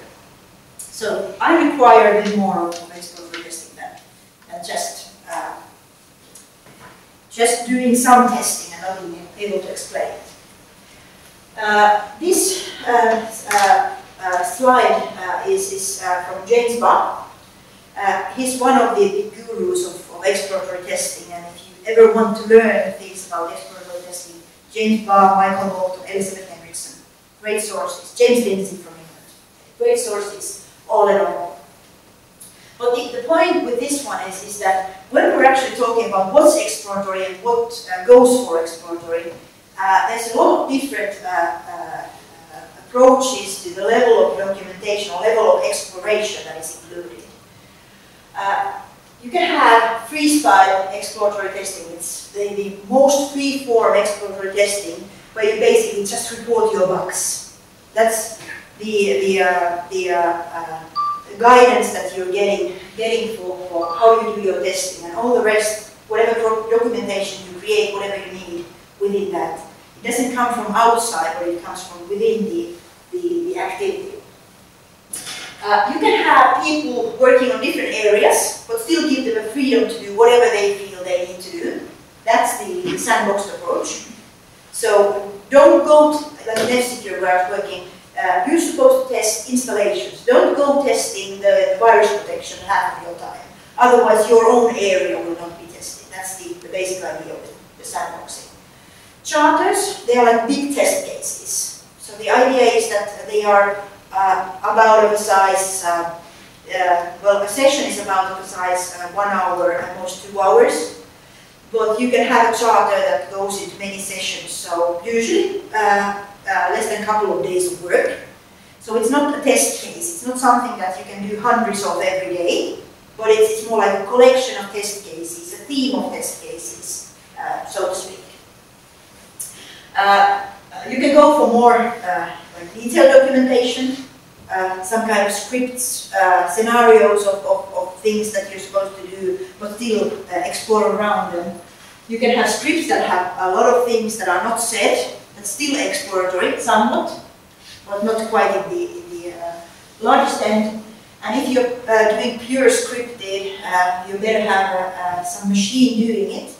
So I require a bit more of exploratory testing than, than just Uh, just doing some testing and not being able to explain. Uh, this uh, uh, uh, slide uh, is, is uh, from James Bach. Uh, he's one of the, the gurus of, of exploratory testing, and if you ever want to learn things about exploratory testing, James Bach, Michael Bolton, Elisabeth Hendrickson, great sources. James Lindsay from England, great sources all in all. But the, the point with this one is, is that when we're actually talking about what's exploratory and what uh, goes for exploratory, uh, there's a lot of different uh, uh, approaches to the level of documentation or level of exploration that is included. Uh, you can have freestyle exploratory testing. It's the, the most free-form exploratory testing where you basically just report your bugs. That's the, the, uh, the uh, uh, guidance that you're getting getting for, for how you do your testing, and all the rest, whatever documentation you create, whatever you need within that. It doesn't come from outside, but it comes from within the, the, the activity. Uh, you can have people working on different areas, but still give them a freedom to do whatever they feel they need to do. That's the sandbox approach. So don't go to, like an F-Secure where I was working, Uh, you're supposed to test installations. Don't go testing the virus protection half of your time. Otherwise, your own area will not be tested. That's the, the basic idea of the, the sandboxing. Charters, they are like big test cases. So the idea is that they are uh, about of a size, uh, uh, well, a session is about of a size uh, one hour and most two hours. But you can have a charter that goes into many sessions. So usually, uh, Uh, less than a couple of days of work. So it's not a test case, it's not something that you can do hundreds of every day, but it's, it's more like a collection of test cases, a theme of test cases, uh, so to speak. Uh, you can go for more uh, like detailed documentation, uh, some kind of scripts, uh, scenarios of, of, of things that you're supposed to do, but still uh, explore around them. You can have scripts that have a lot of things that are not said, still exploratory, somewhat, but not quite in the, in the uh, largest end. And if you're uh, doing pure scripted, uh, you better have uh, uh, some machine doing it,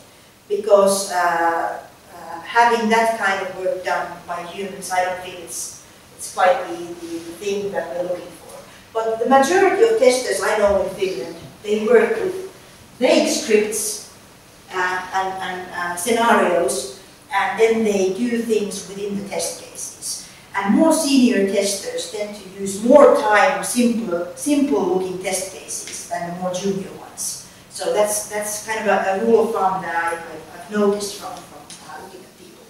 because uh, uh, having that kind of work done by humans, I don't think it's, it's quite the, the, the thing that we're looking for. But the majority of testers I know in Finland, they work with vague scripts uh, and, and uh, scenarios, and then they do things within the test cases. And more senior testers tend to use more time, simple, simple-looking test cases than the more junior ones. So that's that's kind of a, a rule of thumb that I, I, I've noticed from, from uh, looking at people.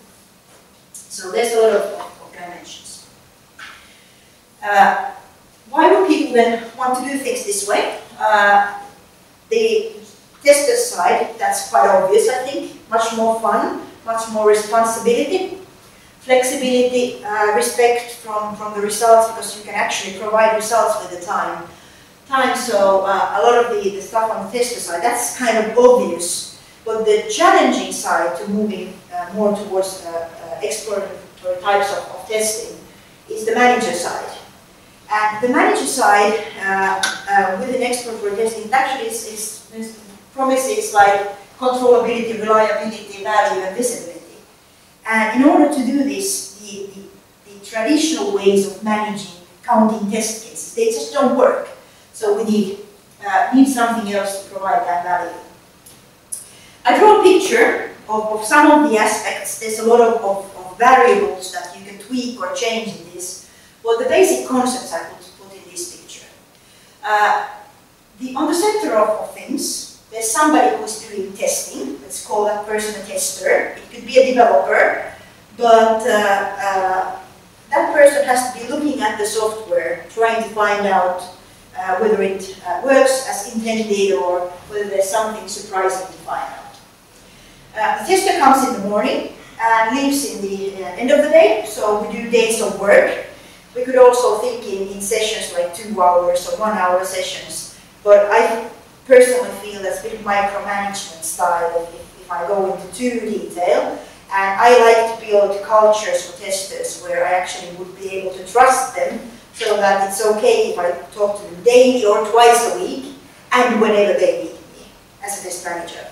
So there's a lot of, of, of dimensions. Uh, why do people then want to do things this way? Uh, the tester side, that's quite obvious, I think. Much more fun. Much more responsibility, flexibility, uh, respect from, from the results, because you can actually provide results with the time. Time, so uh, a lot of the, the stuff on the tester side, that's kind of obvious. But the challenging side to moving uh, more towards uh, uh, exploratory types of, of testing is the manager side. And the manager side, uh, uh, with an exploratory testing, actually is, is, is promises like controllability, reliability, value, and visibility. And in order to do this, the, the, the traditional ways of managing, counting test cases, they just don't work. So we need, uh, need something else to provide that value. I draw a picture of, of some of the aspects. There's a lot of, of, of variables that you can tweak or change in this. Well, the basic concepts I put, put in this picture. Uh, the, on the center of, of things, there's somebody who's doing testing. Let's call that person a tester. It could be a developer, but uh, uh, that person has to be looking at the software, trying to find out uh, whether it uh, works as intended or whether there's something surprising to find out. Uh, the tester comes in the morning and leaves in the uh, end of the day, so we do days of work. We could also think in, in sessions like two hours or one hour sessions, but I personally feel that's a bit micromanagement style if, if I go into too detail. And I like to build cultures for testers where I actually would be able to trust them, so that it's okay if I talk to them daily or twice a week and whenever they need me as a test manager.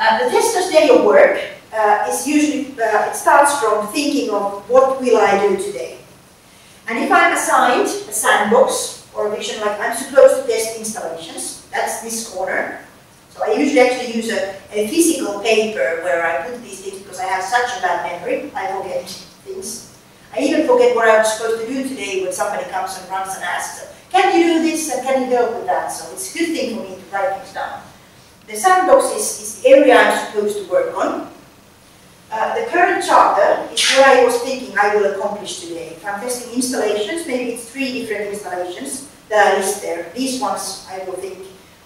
Uh, the tester's day of work uh, is usually, uh, it starts from thinking of what will I do today. And if I'm assigned a sandbox, or a vision like I'm supposed to test installations, that's this corner. So I usually actually use a, a physical paper where I put these things, because I have such a bad memory, I forget things. I even forget what I was supposed to do today when somebody comes and runs and asks, can you do this and can you do that? So it's a good thing for me to write things down. The sandbox is, is the area I'm supposed to work on. Uh, the current charter is what I was thinking I will accomplish today. If I'm testing installations, maybe it's three different installations that I list there. These ones I will think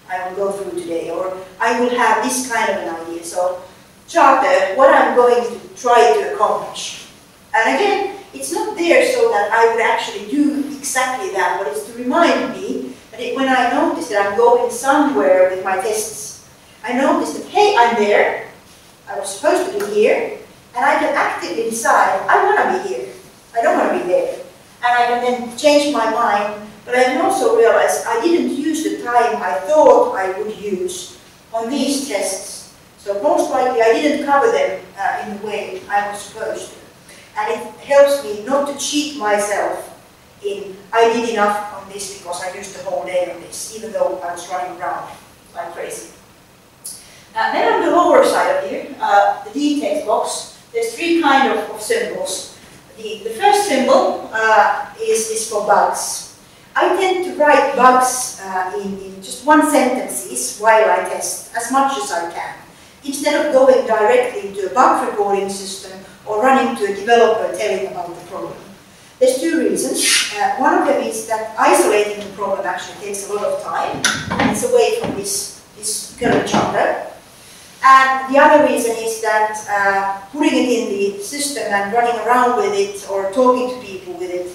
I will go through today, or I will have this kind of an idea. So charter, what I'm going to try to accomplish. And again, it's not there so that I would actually do exactly that, but it's to remind me that it, when I notice that I'm going somewhere with my tests, I notice that, hey, I'm there, I was supposed to be here, and I can actively decide, I want to be here, I don't want to be there. And I can then change my mind, but I can also realize I didn't use the time I thought I would use on these tests. So most likely I didn't cover them uh, in the way I was supposed to. And it helps me not to cheat myself in, I did enough on this because I used the whole day on this, even though I was running around like crazy. And then on the lower side of here, uh, the details box, there's three kind of, of symbols. The, the first symbol uh, is, is for bugs. I tend to write bugs uh, in, in just one sentences while I test, as much as I can. Instead of going directly into a bug reporting system or running to a developer telling about the problem. There's two reasons. Uh, one of them is that isolating the problem actually takes a lot of time. It's away from this, this current charter. And the other reason is that uh, putting it in the system and running around with it or talking to people with it,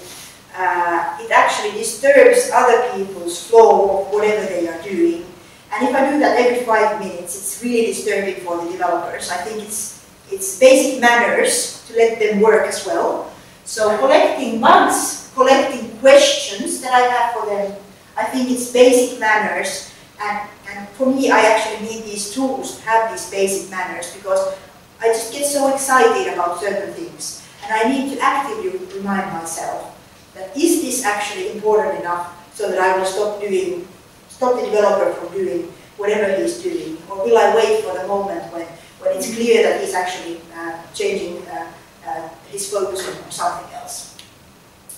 uh, it actually disturbs other people's flow of whatever they are doing. And if I do that every five minutes, it's really disturbing for the developers. I think it's, it's basic manners to let them work as well. So collecting bugs, collecting questions that I have for them, I think it's basic manners. And, and for me, I actually need these tools to have these basic manners because I just get so excited about certain things. And I need to actively remind myself that is this actually important enough so that I will stop doing stop the developer from doing whatever he's doing, or will I wait for the moment when, when it's clear that he's actually uh, changing uh, uh, his focus on something else.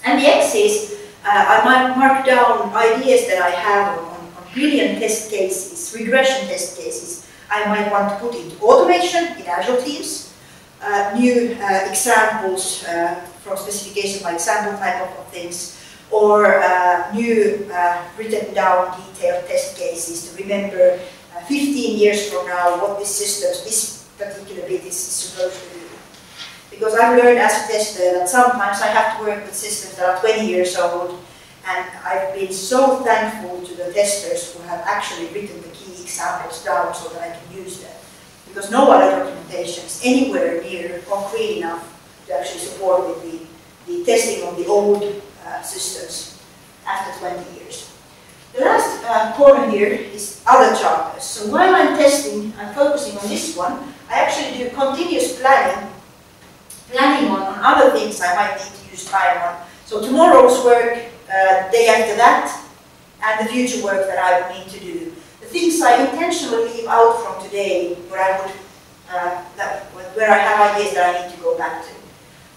And the X's, uh, I might mark down ideas that I have on, on brilliant test cases, regression test cases, I might want to put into automation in Agile teams, uh, new uh, examples uh, from specification by example type of, of things, or uh, new uh, written down detailed test cases to remember uh, fifteen years from now what this system, this particular bit is supposed to do. Because I've learned as a tester that sometimes I have to work with systems that are twenty years old, and I've been so thankful to the testers who have actually written the key examples down so that I can use them. Because no other documentation is anywhere near concrete enough to actually support with the, the testing of the old Uh, systems after twenty years. The last uh, corner here is other charters. So while I'm testing, I'm focusing on this one, I actually do continuous planning, planning on, on other things I might need to use time on. So tomorrow's work, uh, day after that, and the future work that I would need to do. The things I intentionally leave out from today, where I would, uh, that, where I have ideas that I need to go back to.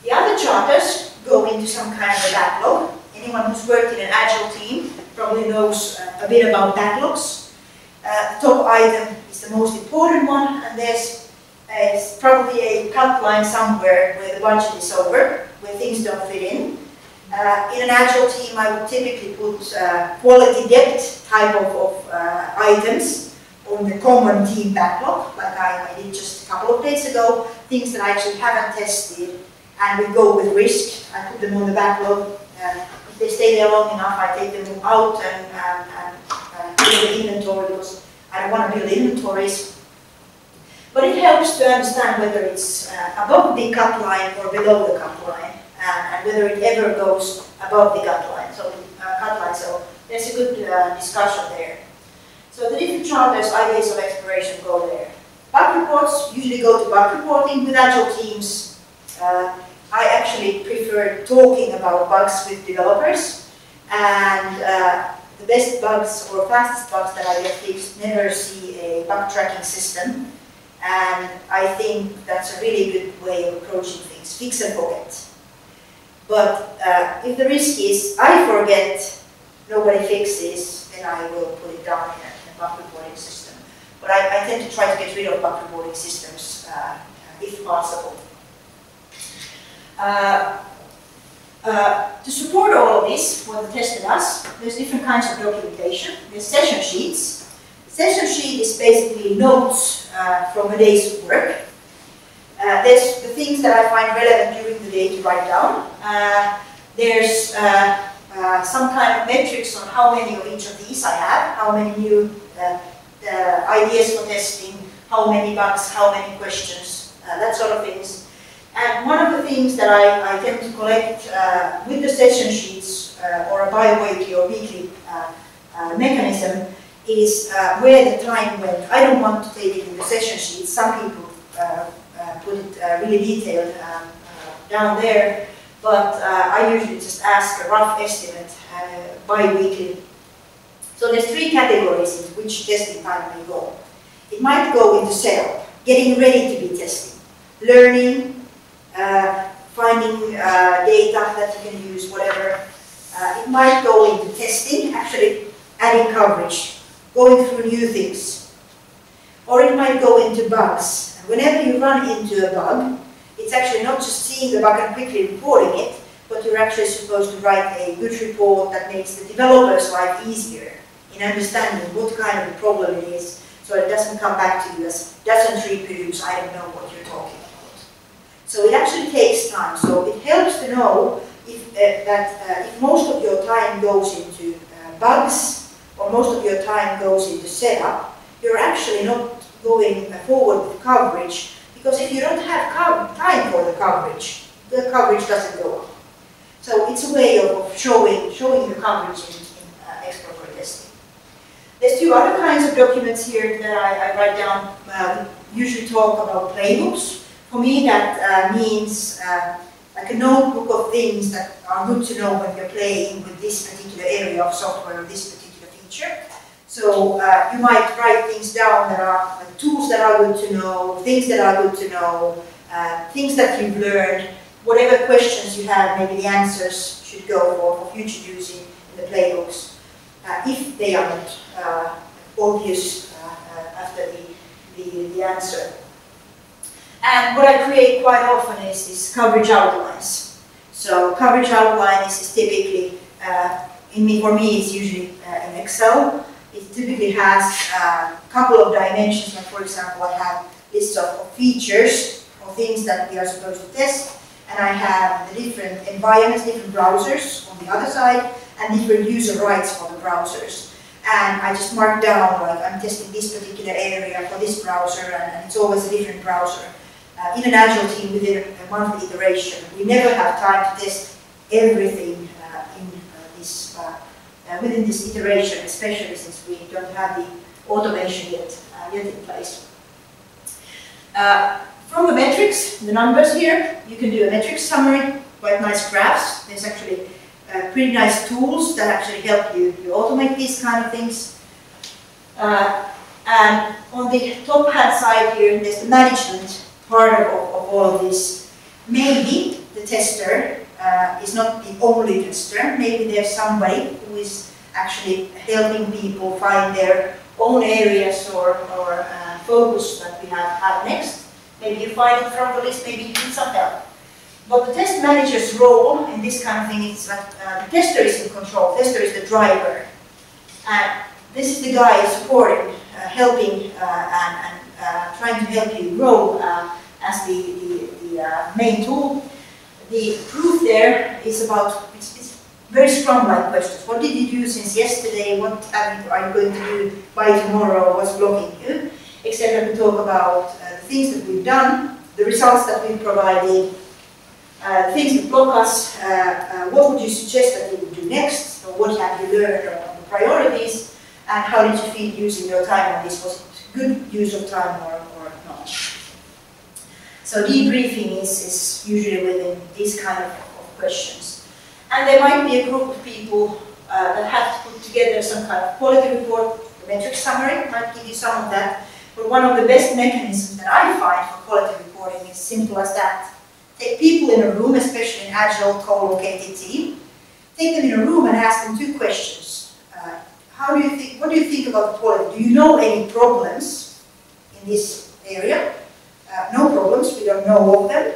The other charters go into some kind of a backlog. Anyone who's worked in an Agile team probably knows uh, a bit about backlogs. Uh, the top item is the most important one, and there's uh, probably a cut line somewhere where the budget is over, where things don't fit in. Uh, in an Agile team, I would typically put uh, quality depth type of, of uh, items on the common team backlog, like I, I did just a couple of days ago, things that I actually haven't tested. And we go with risk, I put them on the backlog. Uh, if they stay there long enough, I take them out and, and, and uh, build the inventory because I don't want to build inventories. But it helps to understand whether it's uh, above the cut line or below the cut line, uh, and whether it ever goes above the cut line. So, uh, cut line. So there's a good uh, discussion there. So the different charters, ideas of exploration go there. Bug reports usually go to bug reporting with Agile teams. Uh, I actually prefer talking about bugs with developers, and uh, the best bugs or fastest bugs that I get fixed never see a bug tracking system, and I think that's a really good way of approaching things, fix and forget. But uh, if the risk is I forget, nobody fixes, then I will put it down in a, in a bug reporting system. But I, I tend to try to get rid of bug reporting systems uh, if possible. Uh, Uh, to support all of this, what the tester does, there's different kinds of documentation. There's session sheets. The session sheet is basically notes uh, from a day's work. Uh, there's the things that I find relevant during the day to write down. Uh, there's uh, uh, some kind of metrics on how many of each of these I have, how many new uh, uh, ideas for testing, how many bugs, how many questions, uh, that sort of things. And one of the things that I, I tend to collect uh, with the session sheets uh, or a bi-weekly or weekly uh, uh, mechanism is uh, where the time went. I don't want to take it in the session sheets. Some people uh, uh, put it uh, really detailed um, uh, down there, but uh, I usually just ask a rough estimate uh, bi-weekly. So there's three categories in which testing time may go. It might go into setup, getting ready to be testing, learning, Uh, finding uh, data that you can use, whatever. Uh, it might go into testing, actually adding coverage, going through new things. Or it might go into bugs. And whenever you run into a bug, it's actually not just seeing the bug and quickly reporting it, but you're actually supposed to write a good report that makes the developer's life easier in understanding what kind of a problem it is, so it doesn't come back to you as doesn't reproduce, I don't know what you're talking about. So it actually takes time. So it helps to know if, uh, that uh, if most of your time goes into uh, bugs or most of your time goes into setup, you're actually not going forward with coverage, because if you don't have time for the coverage, the coverage doesn't go up. So it's a way of, of showing showing the coverage in, in uh, exploratory testing. There's two other kinds of documents here that I, I write down. Um, usually talk about playbooks. For me, that uh, means uh, like a notebook of things that are good to know when you're playing with this particular area of software or this particular feature. So uh, you might write things down that are uh, tools that are good to know, things that are good to know, uh, things that you've learned, whatever questions you have, maybe the answers should go for, for future use in the playbooks, uh, if they are not uh, obvious uh, uh, after the, the, the answer. And what I create quite often is, is coverage outlines. So coverage outline is, is typically, uh, in me, for me it's usually uh, in Excel. It typically has a couple of dimensions. Like for example, I have lists of, of features or things that we are supposed to test. And I have the different environments, different browsers on the other side, and different user rights for the browsers. And I just mark down, like I'm testing this particular area for this browser, and, and it's always a different browser. Uh, in an agile team, within a monthly iteration, we never have time to test everything uh, in uh, this uh, uh, within this iteration, especially since we don't have the automation yet uh, yet in place. Uh, from the metrics, the numbers here, you can do a metrics summary, quite nice graphs. There's actually uh, pretty nice tools that actually help you, you automate these kind of things. Uh, and on the top hand side here, there's the management part of, of all of this. Maybe the tester uh, is not the only tester. Maybe there's somebody who is actually helping people find their own areas or, or uh, focus that we have, have next. Maybe you find it from the list, maybe you need some help. But the test manager's role in this kind of thing is that uh, the tester is in control. The tester is the driver. And this is the guy supporting, uh, helping, uh, and, and uh, trying to help you grow uh, as the, the, the uh, main tool. The proof there is about, it's, it's very strong like questions. What did you do since yesterday? What are you going to do by tomorrow? What's blocking you? Except we talk about uh, the things that we've done, the results that we've provided, uh, things that block us, uh, uh, what would you suggest that we would do next, or what have you learned on the priorities, and how did you feel using your time on this? Was it good use of time or, or not? So debriefing is, is usually within these kind of, of questions. And there might be a group of people uh, that have to put together some kind of quality report. The metric summary might give you some of that. But one of the best mechanisms that I find for quality reporting is simple as that. Take people in a room, especially an agile co-located team, take them in a room and ask them two questions. uh, how do you think, what do you think about quality? Do you know any problems in this area? Uh, no problems, we don't know all of them.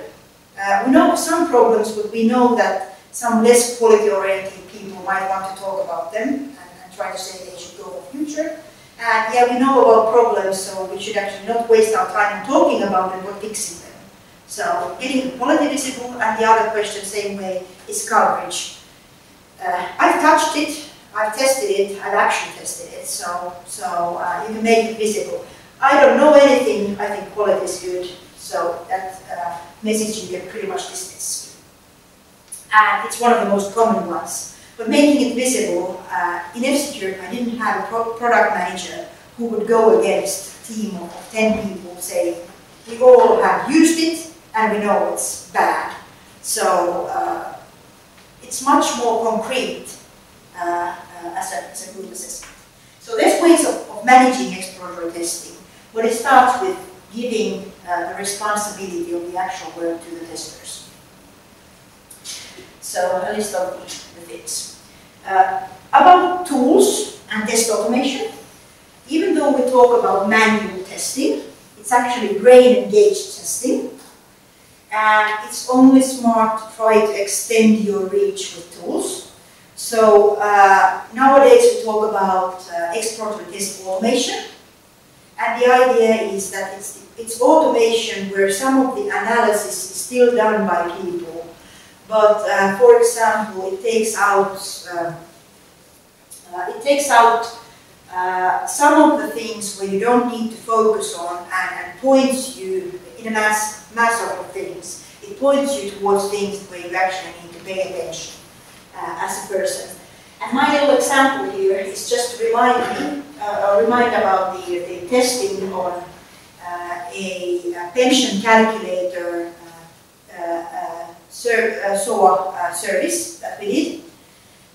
Uh, we know some problems, but we know that some less quality-oriented people might want to talk about them and, and try to say they should go for the future. And yeah, we know about problems, so we should actually not waste our time talking about them, but fixing them. So getting quality visible, and the other question, same way, is coverage. Uh, I've touched it, I've tested it, I've actually tested it, so, so uh, you can make it visible. I don't know anything, I think quality is good, so that uh, message you can pretty much dismiss. And it's one of the most common ones. But making it visible, uh, in F-Secure, I didn't have a pro product manager who would go against a team of ten people saying, we all have used it and we know it's bad. So uh, it's much more concrete uh, uh, as, a, as a group assessment. So there's ways of, of managing exploratory testing, but it starts with giving uh, the responsibility of the actual work to the testers. So a list of the things. Uh, about tools and test automation, even though we talk about manual testing, it's actually brain-engaged testing, and it's only smart to try to extend your reach with tools. So uh, nowadays we talk about uh, exploratory test automation, and the idea is that it's, it's automation where some of the analysis is still done by people. But uh, for example, it takes out uh, uh, it takes out uh, some of the things where you don't need to focus on, and, and points you in a mass mass of things. It points you towards things where you actually need to pay attention uh, as a person. And my little example here is just to remind me, uh, remind about the, the testing on uh, a, a pension calculator. Uh, uh, S O A service that we did,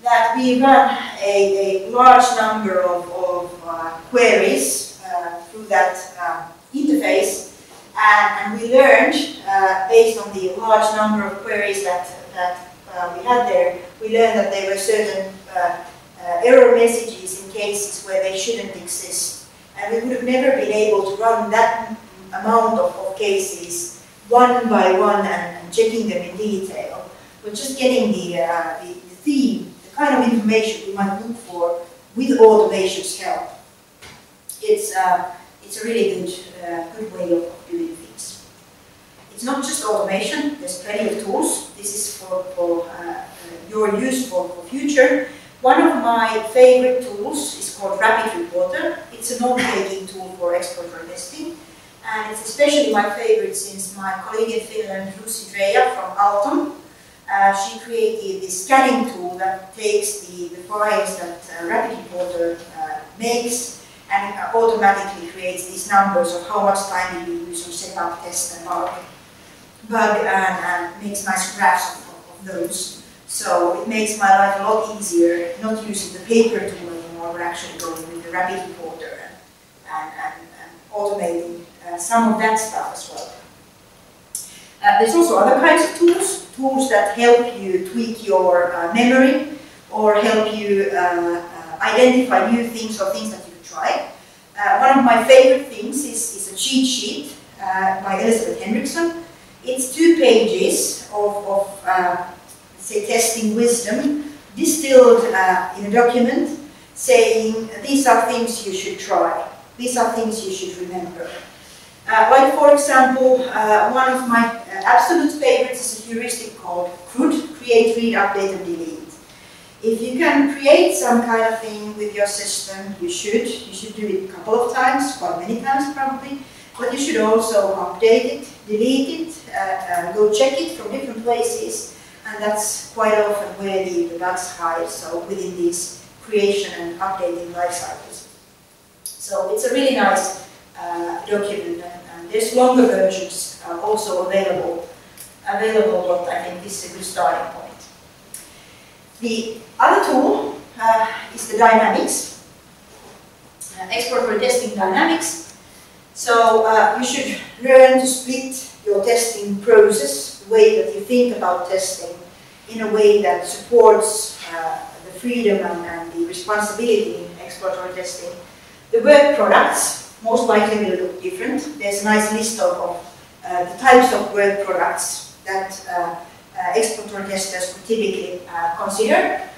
that we ran a, a large number of, of uh, queries uh, through that uh, interface, and, and we learned, uh, based on the large number of queries that, that uh, we had there, we learned that there were certain uh, uh, error messages in cases where they shouldn't exist. And we would have never been able to run that amount of, of cases one by one and checking them in detail. We're just getting the, uh, the, the theme, the kind of information we might look for with automation's help. It's, uh, it's a really good, uh, good way of doing things. It's not just automation, there's plenty of tools. This is for, for uh, your use for, for future. One of my favorite tools is called Rapid Reporter. It's a note-taking tool for exploratory testing. And it's especially my favorite since my colleague in Finland, Lucy Vieira from Alton, uh, she created this scanning tool that takes the, the files that uh, Rapid Reporter uh, makes and uh, automatically creates these numbers of how much time you use to set up, test, and bug, and, and makes nice graphs of, of those. So it makes my life a lot easier, not using the paper tool anymore, but actually going with the Rapid Reporter and, and, and, and automating Uh, some of that stuff as well. Uh, there's also other kinds of tools, tools that help you tweak your uh, memory or help you uh, uh, identify new things or things that you could try. Uh, one of my favorite things is, is a cheat sheet uh, by Elisabeth Hendrickson. It's two pages of, of uh, say, testing wisdom distilled uh, in a document saying these are things you should try, these are things you should remember. Uh, like for example, uh, one of my uh, absolute favorites is a heuristic called C R U D, create, read, update, and delete. If you can create some kind of thing with your system, you should. You should do it a couple of times, quite many times probably, but you should also update it, delete it, uh, uh, go check it from different places, and that's quite often where the, the bugs hide, so within these creation and updating life cycles. So it's a really nice Uh, document, and, and there's longer versions uh, also available, available, but I think this is a good starting point. The other tool uh, is the dynamics, uh, exploratory testing dynamics. So uh, you should learn to split your testing process, the way that you think about testing, in a way that supports uh, the freedom and, and the responsibility in exploratory testing. The work products most likely will look different. There's a nice list of, of uh, the types of work products that uh, uh, exploratory testers would typically uh, consider.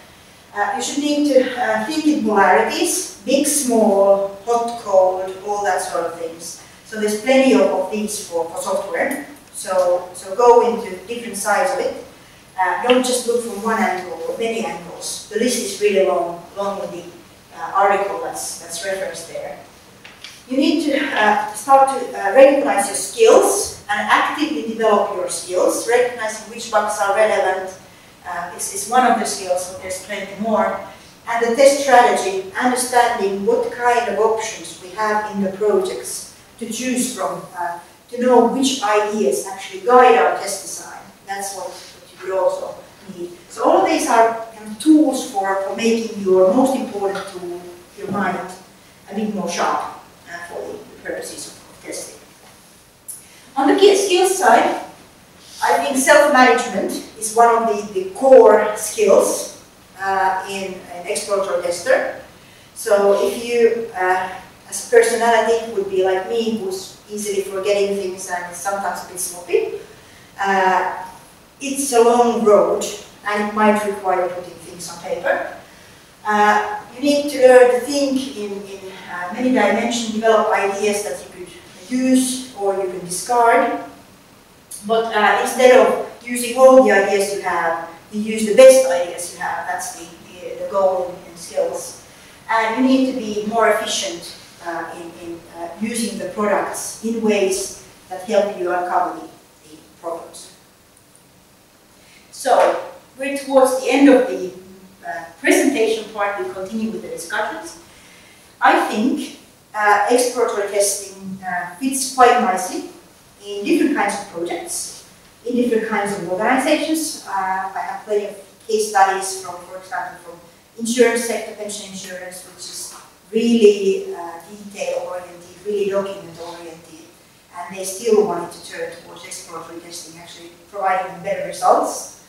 Uh, you should need to uh, think in polarities, big, small, hot, cold, all that sort of things. So there's plenty of, of these for, for software. So, so go into different sides of it. Uh, don't just look from one angle or many angles. The list is really long, long in the uh, article that's, that's referenced there. You need to uh, start to uh, recognize your skills and actively develop your skills, recognizing which bugs are relevant. Uh, it's, it's one of the skills, but there's plenty more. And the test strategy, understanding what kind of options we have in the projects to choose from, uh, to know which ideas actually guide our test design. That's what you would also need. So all of these are you know, tools for, for making your most important tool, your mind, a bit more sharp uh, for the purposes of testing. On the skills side, I think self-management is one of the, the core skills uh, in an exploratory tester. So if you, uh, as a personality, would be like me, who's easily forgetting things and sometimes a bit sloppy, uh, it's a long road and it might require putting things on paper. Uh, you need to learn to think in, in uh, many dimensions, develop ideas that you could use or you could discard. But uh, instead of using all the ideas you have, you use the best ideas you have. That's the, the, the goal in skills. And you need to be more efficient uh, in, in uh, using the products in ways that help you uncover the, the problems. So we're towards the end of the uh, presentation part. We'll continue with the discussions. I think uh, exploratory testing uh, fits quite nicely in different kinds of projects, in different kinds of organizations. Uh, I have plenty of case studies from, for example, from insurance sector, pension insurance, which is really uh, detail-oriented, really document-oriented, and they still wanted to turn towards exploratory testing, actually providing better results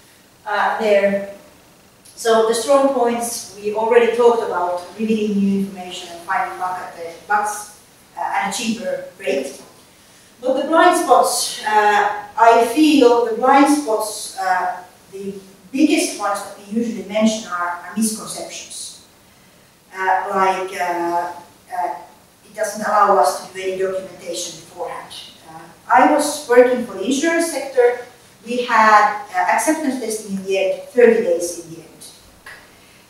uh, there. So the strong points, we already talked about revealing new information and finding bugs uh, at a cheaper rate. But the blind spots, uh, I feel the blind spots, uh, the biggest ones that we usually mention are, are misconceptions. Uh, like, uh, uh, it doesn't allow us to do any documentation beforehand. Uh, I was working for the insurance sector. We had uh, acceptance testing in the end, thirty days in the end.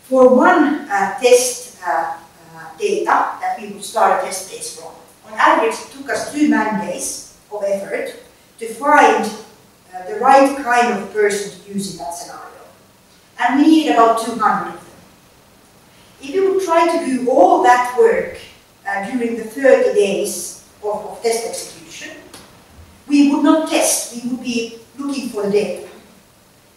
For one uh, test uh, uh, data that we would start a test case from. On average, it took us two man days of effort to find uh, the right kind of person to use in that scenario. And we needed about two hundred of them. If you would try to do all that work uh, during the thirty days of, of test execution, we would not test, we would be looking for the data.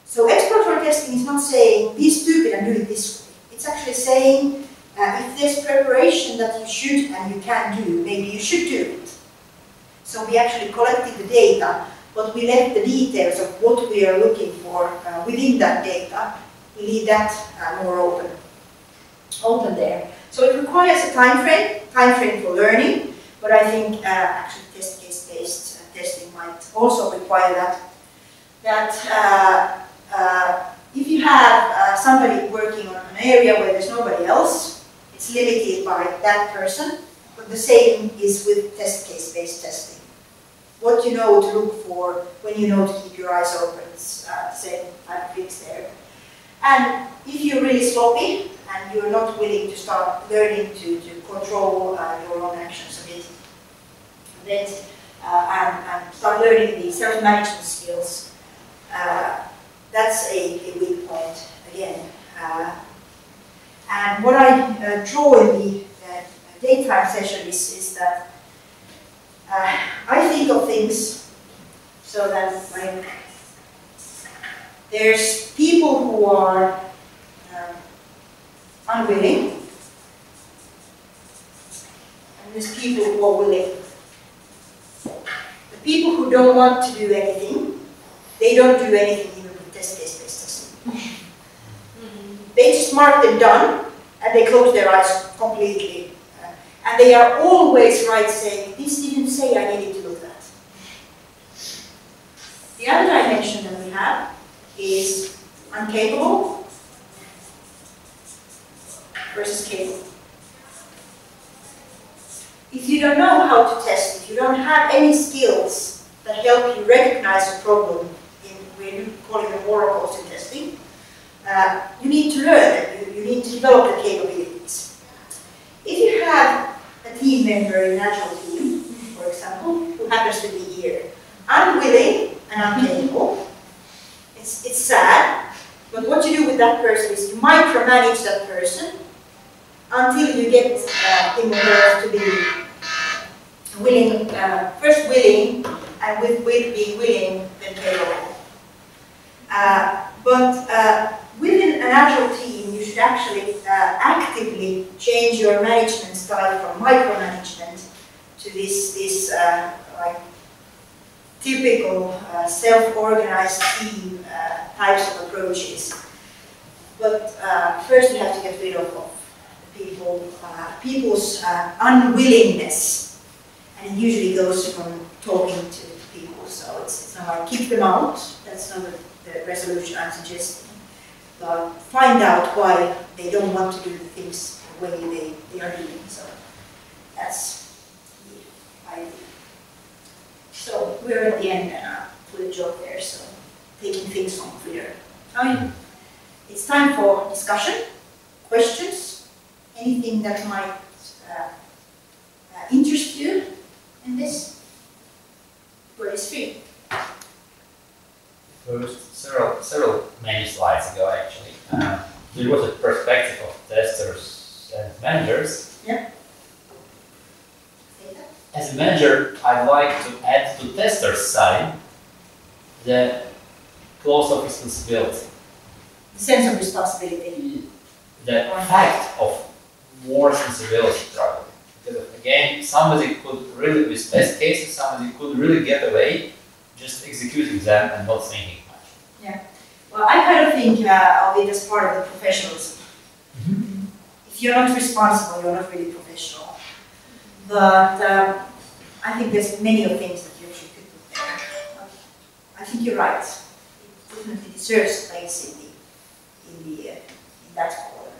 So exploratory testing is not saying, be stupid and do it this way. It's actually saying, Uh, if there's preparation that you should and you can do, maybe you should do it. So we actually collected the data, but we left the details of what we are looking for uh, within that data. We leave that uh, more open, open there. So it requires a time frame, time frame for learning, but I think uh, actually test case-based uh, testing might also require that. That uh, uh, if you have uh, somebody working on an area where there's nobody else, it's limited by that person, but the same is with test case-based testing. What you know to look for, when you know to keep your eyes open, it's uh, the same type of things there. And if you're really sloppy and you're not willing to start learning to, to control uh, your own actions a bit, then, uh, and, and start learning the self-management skills, uh, that's a, a weak point again. Uh, And what I uh, draw in the uh, daytime session is, is that uh, I think of things so that like, there's people who are uh, unwilling, and there's people who are willing. The people who don't want to do anything, they don't do anything even with test-based testing. They just mark them done, and they close their eyes completely. Uh, and they are always right saying, this didn't say I needed to do that. The other dimension that we have is uncapable versus capable. If you don't know how to test, if you don't have any skills that help you recognize a problem, in, we're calling them oracles in testing, Uh, you need to learn that, you, you need to develop the capabilities. If you have a team member in an agile team, for example, who happens to be here, unwilling and uncapable, it's, it's sad, but what you do with that person is you micromanage that person until you get uh, him or her to be willing, uh, first willing, and with, with being willing, then capable. Uh, but uh, within an agile team, you should actually uh, actively change your management style from micromanagement to this, this uh, like typical uh, self-organized team uh, types of approaches. But uh, first you have to get rid of, of people, uh, people's uh, unwillingness. And it usually goes from talking to people, so it's, it's not like keep them out, that's not a the resolution I'm suggesting, but find out why they don't want to do the things the way they, they are doing. So that's the idea. So we're at the end now, good job there, so taking things on Twitter. Now it's time for discussion, questions, anything that might uh, uh, interest you in this, where is free. Several, several many slides ago, actually, uh, there was a perspective of testers and managers. Yeah. As a manager, I'd like to add to tester's side the clause of responsibility. The sense of responsibility. The fact of more responsibility, probably. Because again, somebody could really, with test cases, somebody could really get away just executing them and not thinking much. Yeah. Well, I kind of think uh, of it as part of the professionalism. Mm-hmm. If you're not responsible, you're not really professional. But uh, I think there's many of things that you actually could put there. But I think you're right. It definitely deserves place in the in the uh, in that corner.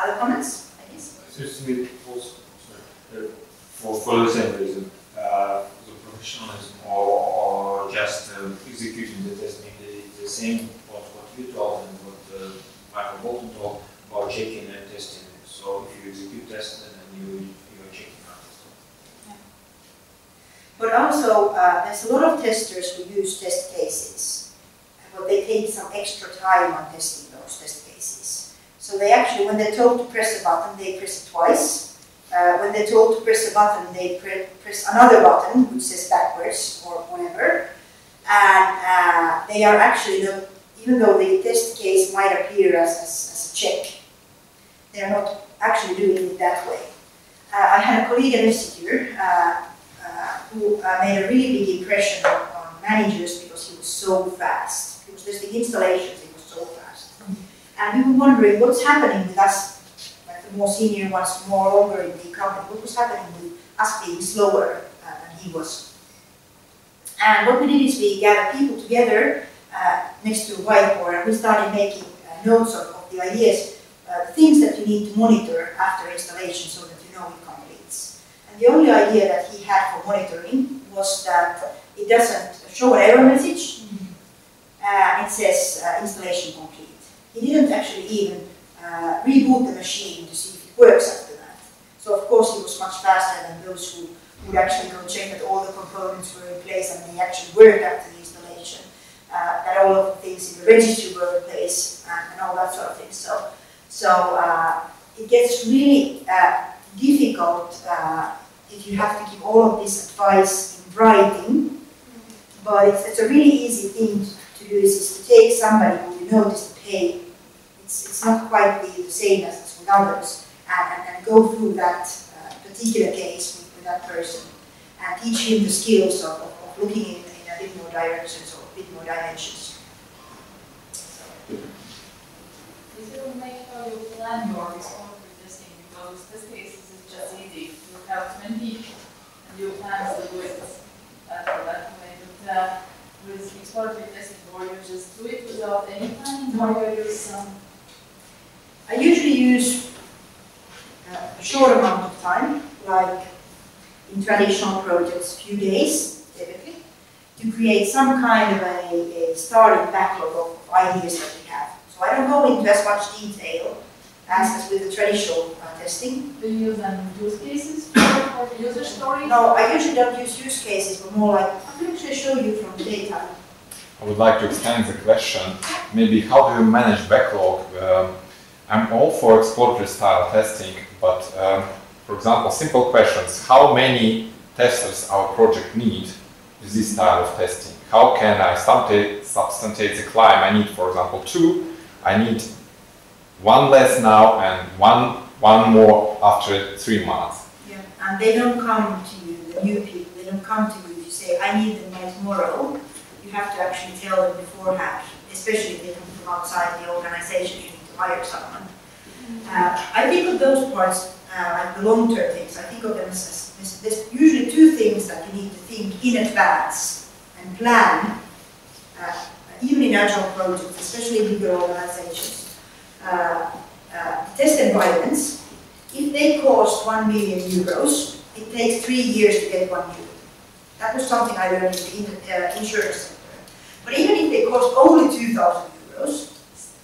Other comments? I guess. Seems to me also for for the same reason. Uh, professionalism or, or just uh, executing the test, maybe the same what, what you told and what uh, Michael Bolton told about checking and testing. So if you execute tests, then you, you are checking out. Yeah. But also, uh, there's a lot of testers who use test cases, but they take some extra time on testing those test cases. So they actually, when they're told to press a button, they press it twice. Uh, when they're told to press a button, they pre press another button, which says backwards or whatever. And uh, they are actually, not, even though the test case might appear as, as, as a check, they are not actually doing it that way. Uh, I had a colleague at F-Secure uh, uh, who uh, made a really big impression on, on managers because he was so fast. It was just the installations, it was so fast. And we were wondering what's happening with us more senior ones, more longer in the company. What was happening with us being slower uh, than he was? And what we did is we gathered people together uh, next to a whiteboard, and we started making uh, notes of, of the ideas, uh, things that you need to monitor after installation so that you know it completes. And the only idea that he had for monitoring was that it doesn't show an error message. Uh, it says uh, installation complete. He didn't actually even Uh, reboot the machine to see if it works after that. So of course he was much faster than those who would actually go check that all the components were in place and they actually worked after the installation, uh, that all of the things in the registry were in place and, and all that sort of thing. So, so uh, it gets really uh, difficult uh, if you have to give all of this advice in writing, but it's, it's a really easy thing to, to do is, is to take somebody who you notice the pain. It's, it's not quite the, the same as it's with others, and, and, and go through that uh, particular case with, with that person and teach him the skills of, of, of looking in, in a bit more directions or a bit more dimensions. So. it without any planning, or I use some. I usually use a short amount of time, like in traditional projects, few days typically, to create some kind of a, a starting backlog of ideas that we have. So I don't go into as much detail as, as with the traditional uh, testing. Do you use um, use cases for user stories? No, I usually don't use use cases, but more like, I'm going to show you from the data. I would like to extend the question. Maybe how do you manage backlog? Um, I'm all for exploratory-style testing, but um, for example, simple questions. How many testers our project need is this style of testing? How can I substantiate the climb? I need, for example, two. I need one less now and one one more after three months. Yeah, and they don't come to you, the new people, they don't come to you to say, I need them by tomorrow. You have to actually tell them beforehand, especially if they come from outside the organization, you need to hire someone. Mm-hmm. uh, I think of those parts, uh, like the long-term things, I think of them as, as there's usually two things that you need to think in advance and plan, uh, even in agile projects, especially bigger organizations. Uh, uh, test environments, if they cost one million euros, it takes three years to get one euro. That was something I learned in the uh, insurance sector. But even if they cost only two thousand euros,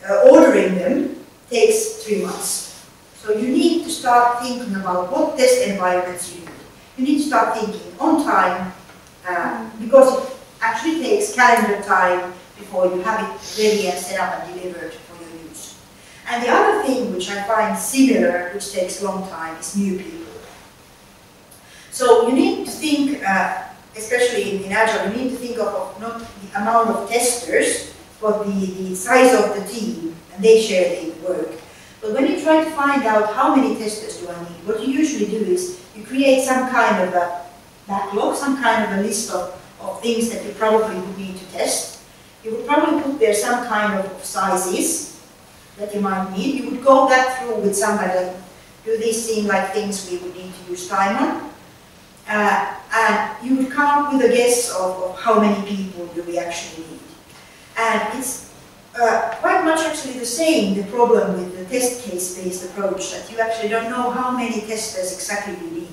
uh, ordering them takes three months. So you need to start thinking about what test environments you need. You need to start thinking on time, uh, because it actually takes calendar time before you have it ready and set up and delivered. And the other thing which I find similar, which takes a long time, is new people. So you need to think, uh, especially in, in Agile, you need to think of, of not the amount of testers, but the, the size of the team, and they share the work. But when you try to find out how many testers do I need, what you usually do is you create some kind of a backlog, some kind of a list of, of things that you probably would need to test. You would probably put there some kind of sizes that you might need. You would go that through with somebody, like, do these seem like things we would need to use time on? Uh, and you would come up with a guess of, of how many people do we actually need. And it's uh, quite much actually the same, the problem with the test case-based approach, that you actually don't know how many testers exactly you need.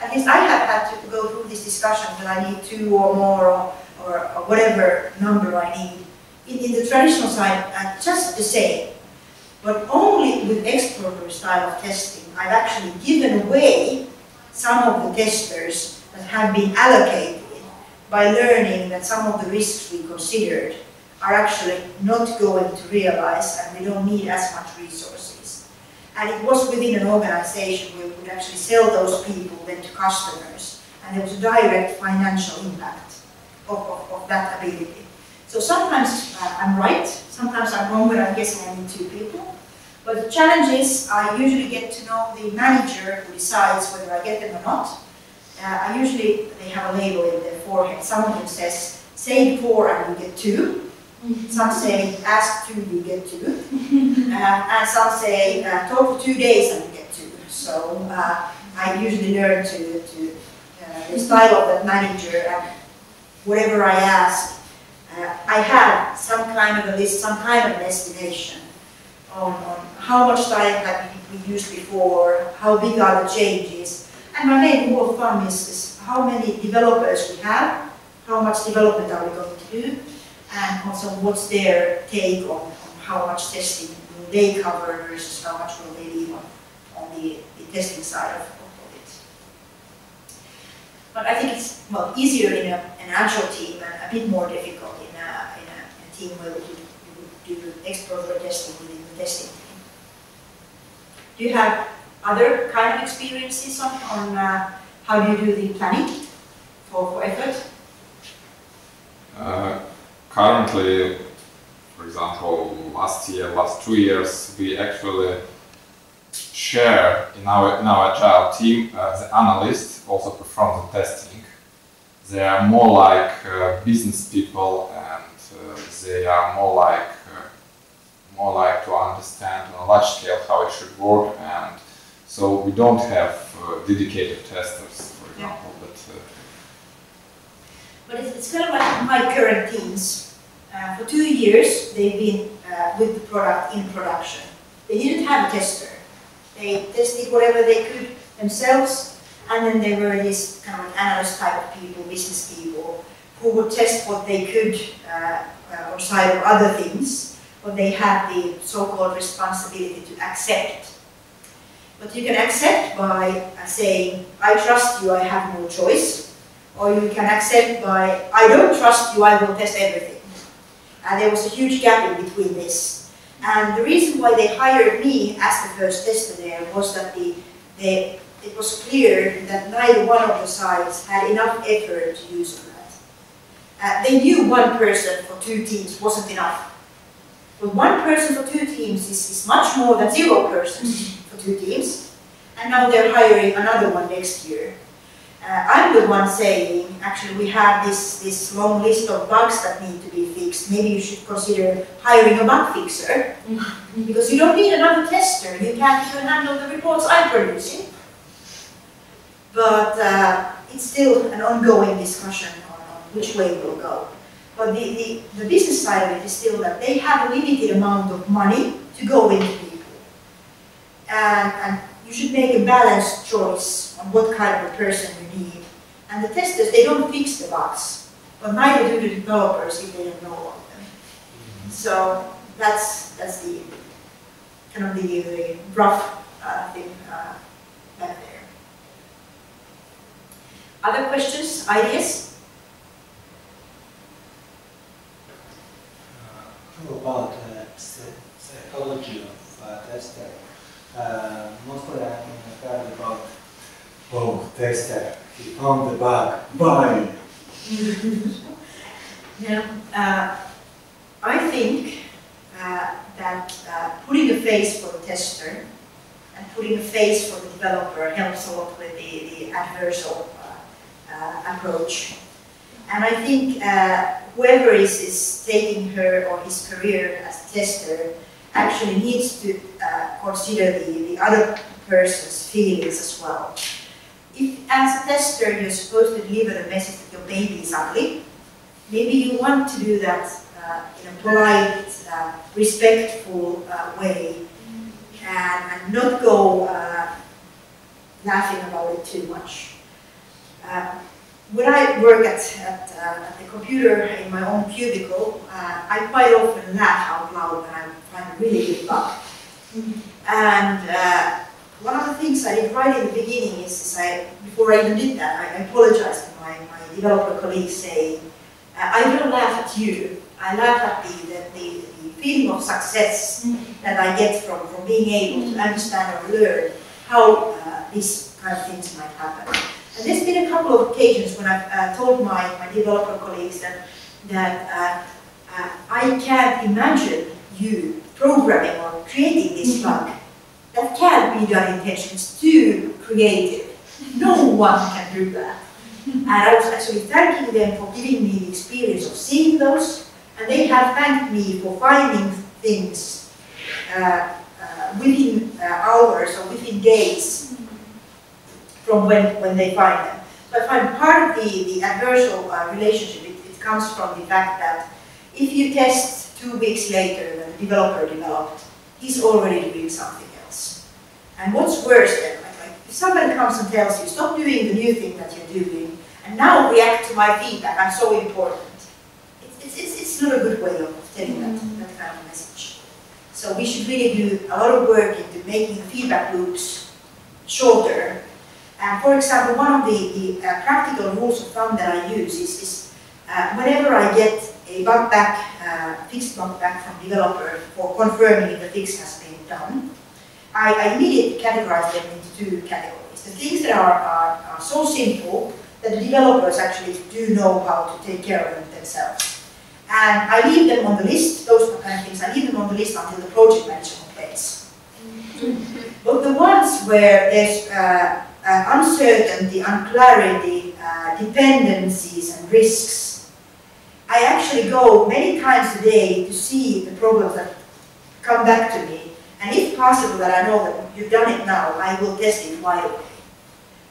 At least I have had to go through this discussion that I need two or more, or, or, or whatever number I need. In, in the traditional side, uh, just the same. But only with exploratory style of testing, I've actually given away some of the testers that have been allocated by learning that some of the risks we considered are actually not going to realize, and we don't need as much resources. And it was within an organization where we would actually sell those people then to customers, and there was a direct financial impact of, of, of that ability. So sometimes uh, I'm right, sometimes I'm wrong when I'm guessing I need two people. But the challenge is I usually get to know the manager who decides whether I get them or not. Uh, I usually, they have a label in their forehead. Some of them says, say four and you get two. Mm-hmm. Some say, ask two, you get two. uh, and some say, uh, talk for two days and you get two. So uh, I usually learn to, to uh, the style of that manager, and whatever I ask, Uh, I had some kind of a list, some kind of an estimation on, on how much time have we used before, how big are the changes. And my main rule of thumb is, is how many developers we have, how much development are we going to do, and also what's their take on, on how much testing will they cover versus how much will they leave on, on the, the testing side of, of it. But I think it's well, easier in a, an agile team and a bit more difficult team where we do, do exploratory testing within the testing team. Do you have other kind of experiences on, on uh, how do you do the planning for, for effort? Uh, currently, for example, last year, last two years, we actually share in our, in our agile team, uh, the analysts also perform the testing. They are more like uh, business people, and Uh, they are more like uh, more like to understand on a large scale how it should work, and so we don't have uh, dedicated testers, for example. Yeah. But uh, but it's, it's kind of like my current teams. Uh, Uh, for two years, they've been uh, with the product in production. They didn't have a tester. They tested whatever they could themselves, and then they were these kind of analyst type of people, business people, who would test what they could uh, uh, on side of other things, but they had the so-called responsibility to accept. But you can accept by saying, I trust you, I have no choice. Or you can accept by, I don't trust you, I will test everything. And there was a huge gap in between this. And the reason why they hired me as the first tester there was that the, the, it was clear that neither one of the sides had enough effort to use on that. Uh, they knew one person for two teams wasn't enough. But one person for two teams is, is much more than zero persons for two teams. And now they're hiring another one next year. Uh, I'm the one saying, actually, we have this, this long list of bugs that need to be fixed. Maybe you should consider hiring a bug fixer, because you don't need another tester. You can't even handle the reports I'm producing. But uh, it's still an ongoing discussion on, on which way it will go. But the, the, the business side of it is still that they have a limited amount of money to go into people. And, and you should make a balanced choice on what kind of a person you need. And the testers, they don't fix the bugs, but neither do the developers if they don't know of them. So that's, that's the kind of the, the rough uh, thing uh, back there. Other questions, ideas? How about the uh, psychology of uh, tester? Uh, mostly I have heard about, oh, tester, he found the bug, bye! Now, uh, I think uh, that uh, putting a face for the tester and putting a face for the developer helps a lot with the, the adversal uh, uh, approach. And I think uh, whoever is, is taking her or his career as a tester actually needs to uh, consider the, the other person's feelings as well. If as a tester you're supposed to deliver the message that your baby is ugly, maybe you want to do that uh, in a polite, uh, respectful uh, way, and, and not go uh, laughing about it too much. Um, When I work at, at, uh, at the computer in my own cubicle, uh, I quite often laugh out loud when I find a really good bug. And uh, one of the things I did right in the beginning is, is I, before I even did that, I, I apologized to my, my developer colleagues saying, I don't laugh at you, I laugh at the, the, the, the feeling of success that I get from, from being able to understand or learn how uh, these kind of things might happen. And there's been a couple of occasions when I've uh, told my, my developer colleagues that, that uh, uh, I can't imagine you programming or creating this bug. That can't be done in H. It's too creative. No one can do that. And I was actually thanking them for giving me the experience of seeing those, and they have thanked me for finding things uh, uh, within uh, hours or within days from when, when they find them. So I find part of the, the adversarial uh, relationship, it, it comes from the fact that if you test two weeks later when the developer developed, he's already doing something else. And what's worse then, like, like if somebody comes and tells you, stop doing the new thing that you're doing, and now react to my feedback, I'm so important. It, it, it's, it's not a good way of telling that, that kind of message. So we should really do a lot of work into making feedback loops shorter. And for example, one of the, the uh, practical rules of thumb that I use is, is uh, whenever I get a bug back, uh, fixed bug back from developer for confirming if the fix has been done, I, I immediately categorize them into two categories. The things that are, are, are so simple that the developers actually do know how to take care of them themselves. And I leave them on the list, those kind of things, I leave them on the list until the project manager complains. But the ones where there's uh, Uh, uncertainty, unclarity, uh, dependencies and risks. I actually go many times a day to see the problems that come back to me, and if possible that I know that you've done it now, I will test it right away.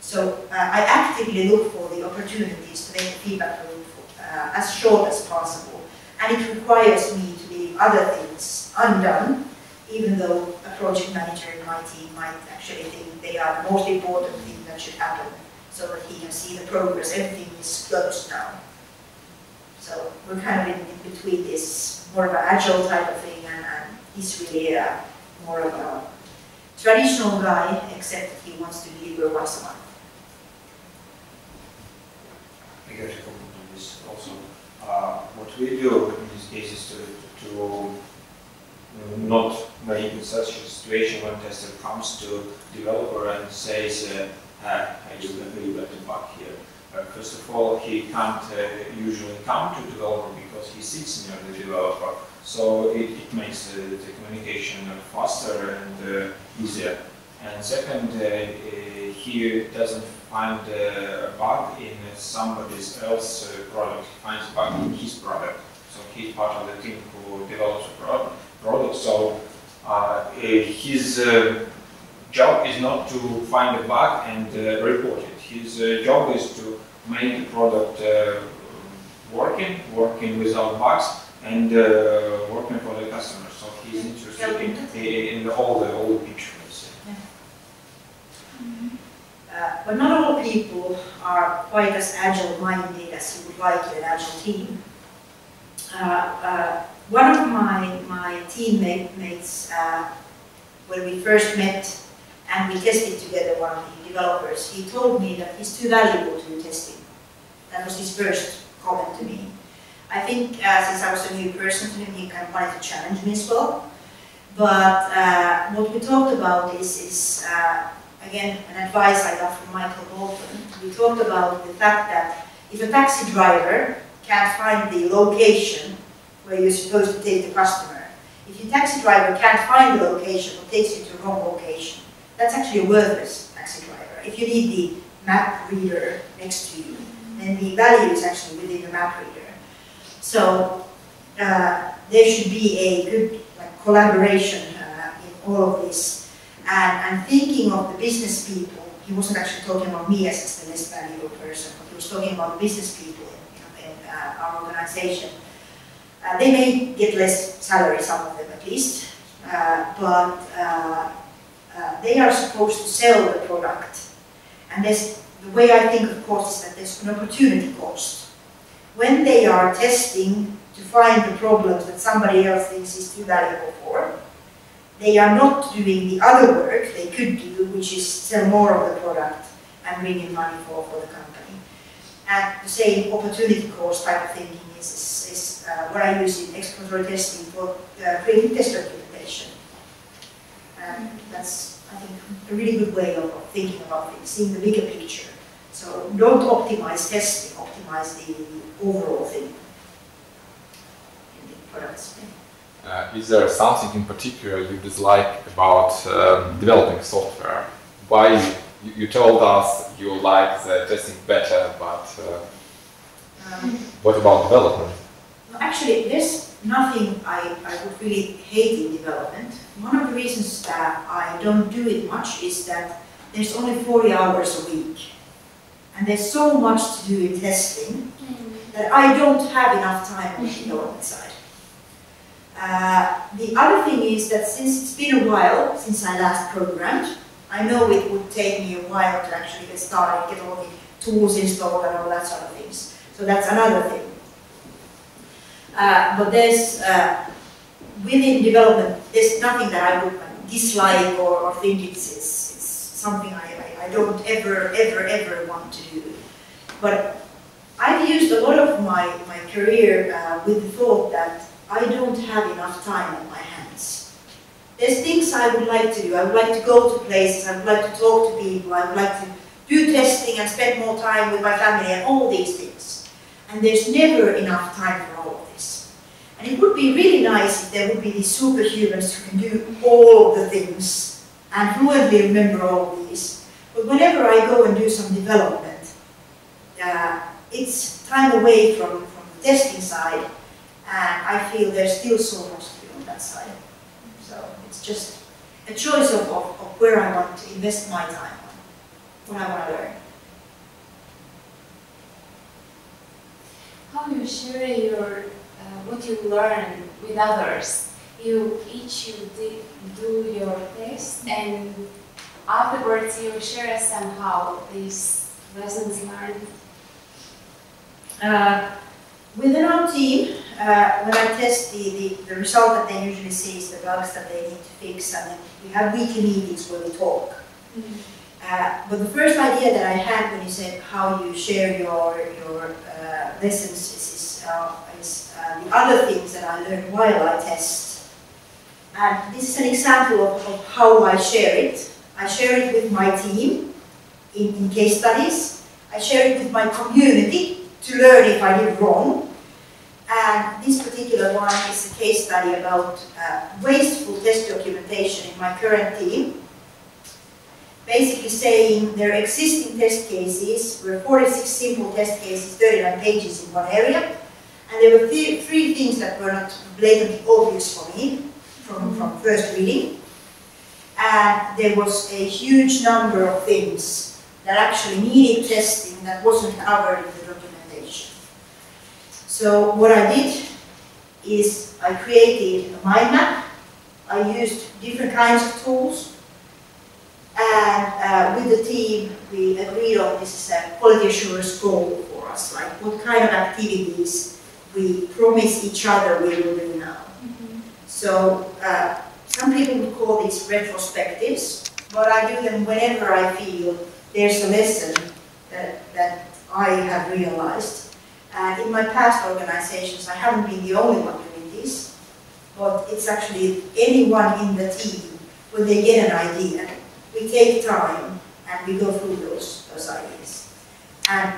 So uh, I actively look for the opportunities to make the feedback loop uh, as short as possible. and it requires me to leave other things undone, even though a project manager in my team might actually think they are the most important thing that should happen, so that he can see the progress. Everything is closed now. So we're kind of in, in between this more of an agile type of thing, and, and he's really a, more of a traditional guy, except he wants to deliver once a month. I guess I can do this also. Uh, what we do in this case is to, to not make in such a situation when tester comes to developer and says, uh, hey, I just really got a bug here. Uh, first of all, he can't uh, usually come to developer because he sits near the developer. So it, it makes uh, the communication faster and uh, easier. And second, uh, uh, he doesn't find uh, a bug in somebody else's uh, product. He finds a bug in his product. So he's part of the team who develops a product. product. So uh, his uh, job is not to find a bug and uh, report it. His uh, job is to make the product uh, working, working without bugs, and uh, working for the customer. So he's interested in, in the whole, the whole picture. Yeah. Mm-hmm. uh, but not all people are quite as agile-minded as you would like in an agile team. Uh, uh, One of my, my teammates, uh, when we first met and we tested together, one of the developers, he told me that he's too valuable to do testing. That was his first comment to me. I think uh, since I was a new person to him, he kind of wanted to challenge me as well. But uh, what we talked about is, is uh, again, an advice I got from Michael Bolton. We talked about the fact that if a taxi driver can't find the location where you're supposed to take the customer. If your taxi driver can't find the location or takes you to the wrong location, that's actually a worthless taxi driver. If you need the map reader next to you, then the value is actually within the map reader. So uh, there should be a good like, collaboration uh, in all of this. And, and thinking of the business people, he wasn't actually talking about me as the least valuable person, but he was talking about business people in, in uh, our organization. Uh, they may get less salary, some of them at least, uh, but uh, uh, they are supposed to sell the product. And there's, the way I think of cost is that there's an opportunity cost. When they are testing to find the problems that somebody else thinks is too valuable for, they are not doing the other work they could do, which is sell more of the product and bring in money for, for the company. And the same opportunity cost type of thinking is, is, is Uh, what I use in exploratory testing for uh, creating test documentation. And that's, I think, a really good way of, of thinking about it, seeing the bigger picture. So don't optimize testing, optimize the overall thing in the products. Uh, is there something in particular you dislike about um, developing software? Why you, you told us you like the testing better, but uh, um, what about development? Actually, there's nothing I, I would really hate in development. One of the reasons that I don't do it much is that there's only forty hours a week. And there's so much to do in testing that I don't have enough time on the development side. Uh, the other thing is that since it's been a while since I last programmed, I know it would take me a while to actually get started, get all the tools installed and all that sort of things. So that's another thing. Uh, but there's, uh, within development, there's nothing that I would dislike or, or think it's, it's, it's something I, I, I don't ever, ever, ever want to do. But I've used a lot of my, my career uh, with the thought that I don't have enough time on my hands. There's things I would like to do. I would like to go to places, I would like to talk to people, I would like to do testing and spend more time with my family and all these things. And there's never enough time for all. And it would be really nice if there would be these superhumans who can do all the things and fluently remember all of these. But whenever I go and do some development, uh, it's time away from, from the testing side, and I feel there's still so much to do on that side. So it's just a choice of, of, of where I want to invest my time on, what I want to learn. How are you sharing your what you learn with others. You each you do your test, and afterwards you share somehow these lessons learned. Uh, within our team, uh, when I test the, the, the result that they usually see is the bugs that they need to fix, and then we have weekly meetings where we talk. Mm-hmm. uh, but the first idea that I had when you said how you share your, your uh, lessons is, is, uh, is uh, the other things that I learned while I test. And this is an example of, of how I share it. I share it with my team in, in case studies. I share it with my community to learn if I did wrong. And this particular one is a case study about uh, wasteful test documentation in my current team. Basically saying their existing test cases were forty-six simple test cases, thirty-nine pages in one area. And there were th three things that were not blatantly obvious for me from, from first reading. And there was a huge number of things that actually needed testing that wasn't covered in the documentation. So what I did is I created a mind map. I used different kinds of tools. And uh, with the team, we agreed on this is a quality assurance goal for us, like what kind of activities we promise each other we will do now. Mm-hmm. So, uh, some people would call these retrospectives, but I do them whenever I feel there's a lesson that, that I have realized. And in my past organizations, I haven't been the only one doing this, but it's actually anyone in the team, when they get an idea, we take time and we go through those, those ideas. And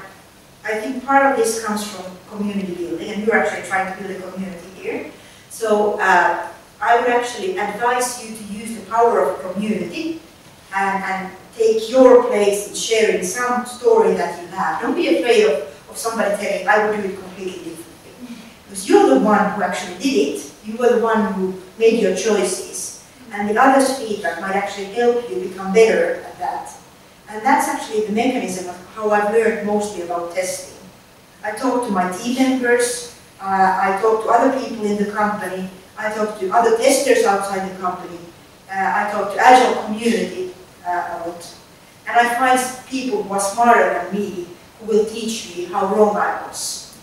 I think part of this comes from community building, and you're actually trying to build a community here. So, uh, I would actually advise you to use the power of community and, and take your place in sharing some story that you have. Don't be afraid of, of somebody telling, I would do it completely differently. Because you're the one who actually did it. You were the one who made your choices. And the other's feedback might actually help you become better at that. And that's actually the mechanism of how I've learned mostly about testing. I talk to my team members, uh, I talk to other people in the company, I talk to other testers outside the company. Uh, I talk to Agile community uh, a lot. And I find people who are smarter than me who will teach me how wrong I was.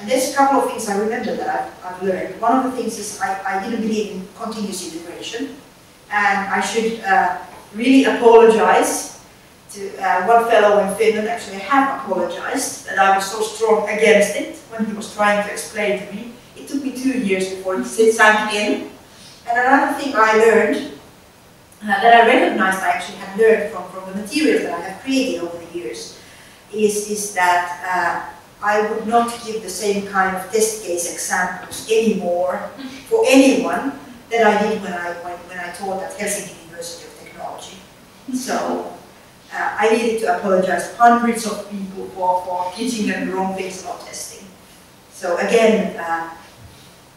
And there's a couple of things I remember that I've, I've learned. One of the things is I, I didn't believe in continuous integration. And I should uh, really apologize to uh, one fellow in Finland. Actually, I have apologized that I was so strong against it when he was trying to explain to me. It took me two years before it sank in. And another thing I learned, uh, that I recognized I actually had learned from, from the materials that I have created over the years, is, is that uh, I would not give the same kind of test case examples anymore for anyone that I did when I, when, when I taught at Helsinki University of Technology. So uh, I needed to apologize to hundreds of people for, for teaching them the wrong things about testing. So again, uh,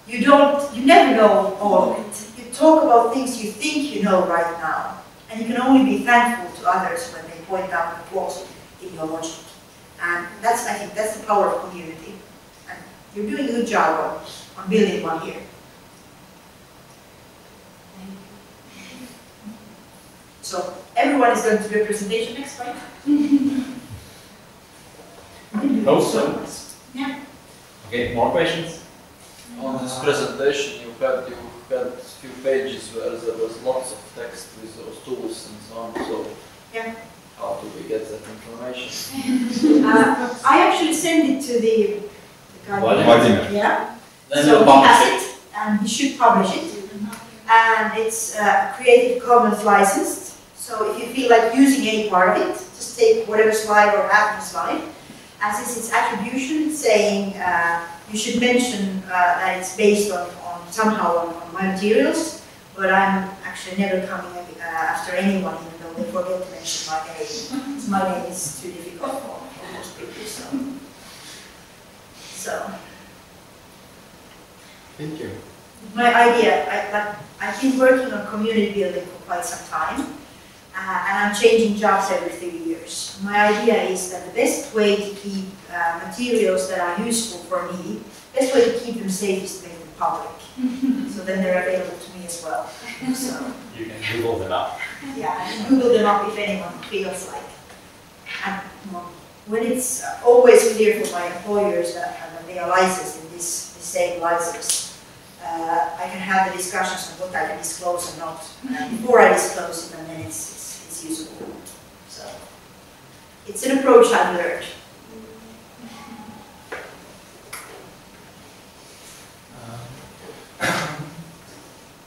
You don't, you never know all of it. You talk about things you think you know right now, and you can only be thankful to others when they point out the flaws in your logic. And that's, I think, that's the power of community. And you're doing a good job on, on building one here. So everyone is going to do a presentation next week. Awesome. Yeah. Okay, more questions? On this presentation, you had you had few pages where there was lots of text with those tools and so on. So, yeah. How do we get that information? uh, I actually sent it to the, the guy. Well, yeah. yeah. Then so he has it, and he should publish it. And it's uh, Creative Commons licensed. So if you feel like using any part of it, just take whatever slide or half the slide. And since it's attribution, saying. Uh, You should mention uh, that it's based on, on somehow on, on my materials, but I'm actually never coming uh, after anyone, even though they forget to mention my name. My name is too difficult for, for most people, so. so. Thank you. My idea, I, like, I've been working on community building for quite some time, uh, and I'm changing jobs every three years. My idea is that the best way to keep uh, materials that are useful for me Best way to keep them safe is to make them public. So then they're available to me as well. So you can Google them up. Yeah, I can Google them up if anyone feels like. And when it's always clear for my employers that they are licensed in this, this same license, uh, I can have the discussions on what I can disclose and not uh, before I disclose it, and then it's, it's, it's usable. So it's an approach I've learned.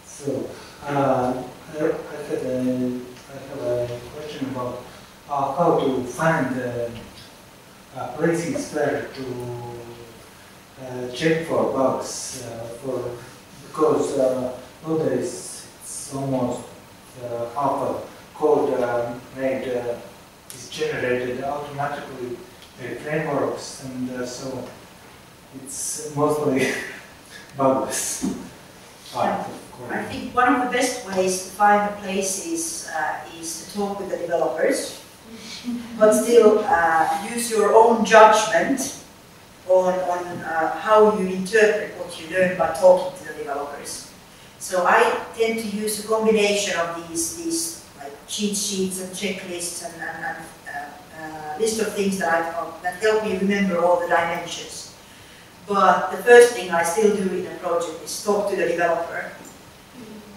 So, uh, I, I, had a, I have a question about uh, how to find uh, a bracing square to uh, check for bugs. Uh, for, because uh, nowadays it's almost uh, half a code uh, made uh, is generated automatically by frameworks, and uh, so it's mostly bugs. Right. I think one of the best ways to find the places uh, is to talk with the developers, but still uh, use your own judgment on, on uh, how you interpret what you learn by talking to the developers. So I tend to use a combination of these, these like cheat sheets and checklists and, and, and uh, uh, list of things that I found that help me remember all the dimensions. But the first thing I still do in a project is talk to the developer.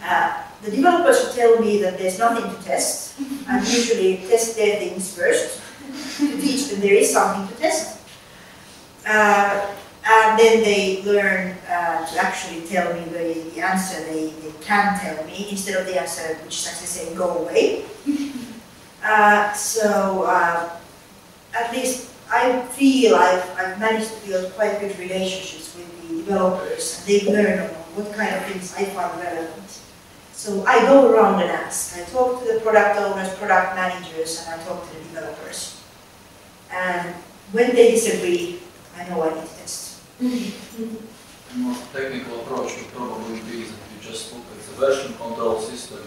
Uh, the developer should tell me that there's nothing to test. I usually test their things first to teach them there is something to test. Uh, and then they learn uh, to actually tell me the, the answer they, they can tell me instead of the answer which is actually saying go away. Uh, so uh, at least I feel I've, I've managed to build quite good relationships with the developers, and they learn about what kind of things I find relevant. So I go around and ask. I talk to the product owners, product managers, and I talk to the developers. And when they disagree, I know I need to test. The most technical approach would probably be that you just look at the version control system,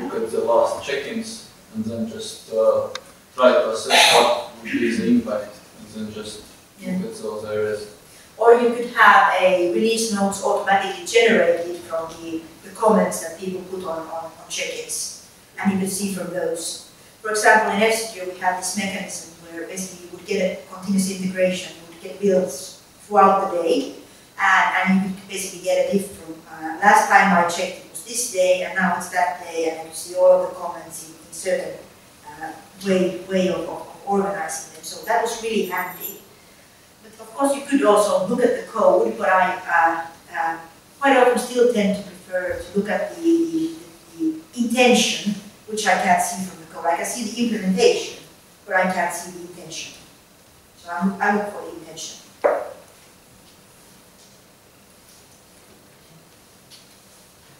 look at the last check-ins, and then just uh, try to assess what would be the impact. And just yeah. look at those areas. Or you could have a release notes automatically generated from the, the comments that people put on, on, on check-ins. And you could see from those. For example, in F-Secure we have this mechanism where basically you would get a continuous integration, you would get builds throughout the day, and, and you could basically get a diff from uh, last time I checked it was this day, and now it's that day, and you see all of the comments in a certain uh, way, way of, of organizing. So that was really handy. But of course you could also look at the code, but I uh, uh, quite often still tend to prefer to look at the, the, the intention, which I can't see from the code. I can see the implementation, but I can't see the intention. So I'm, I look for the intention.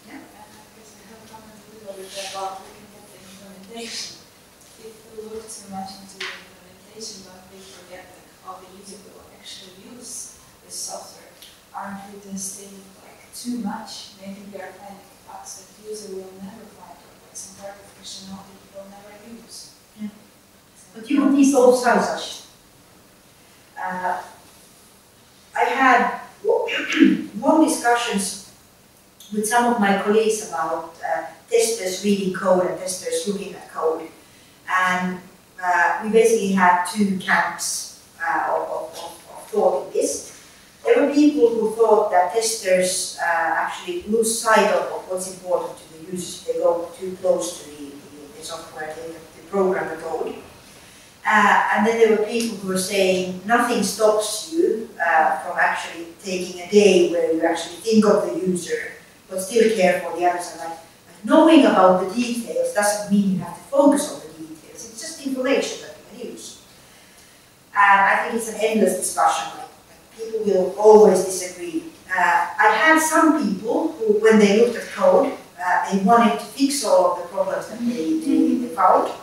Yeah? I guess I have comment a little bit about looking at the implementation. If we look too much into the but we forget that how the user will actually use this software. Aren't we then stating like too much? Maybe we are finding bugs that the user will never find, or like some part of functionality you will never use. Yeah. So but you don't need those houses. Uh, I had long discussions with some of my colleagues about uh, testers reading code and testers looking at code. And Uh, we basically had two camps uh, of, of, of thought in this. There were people who thought that testers uh, actually lose sight of, of what's important to the users. They go too close to the, the, the software, they, they program the code. Uh, and then there were people who were saying nothing stops you uh, from actually taking a day where you actually think of the user, but still care for the others. And like, like knowing about the details doesn't mean you have to focus on. Information that we can use. And I think it's an endless discussion. Like, like people will always disagree. Uh, I had some people who, when they looked at code, uh, they wanted to fix all of the problems that they, they, they found.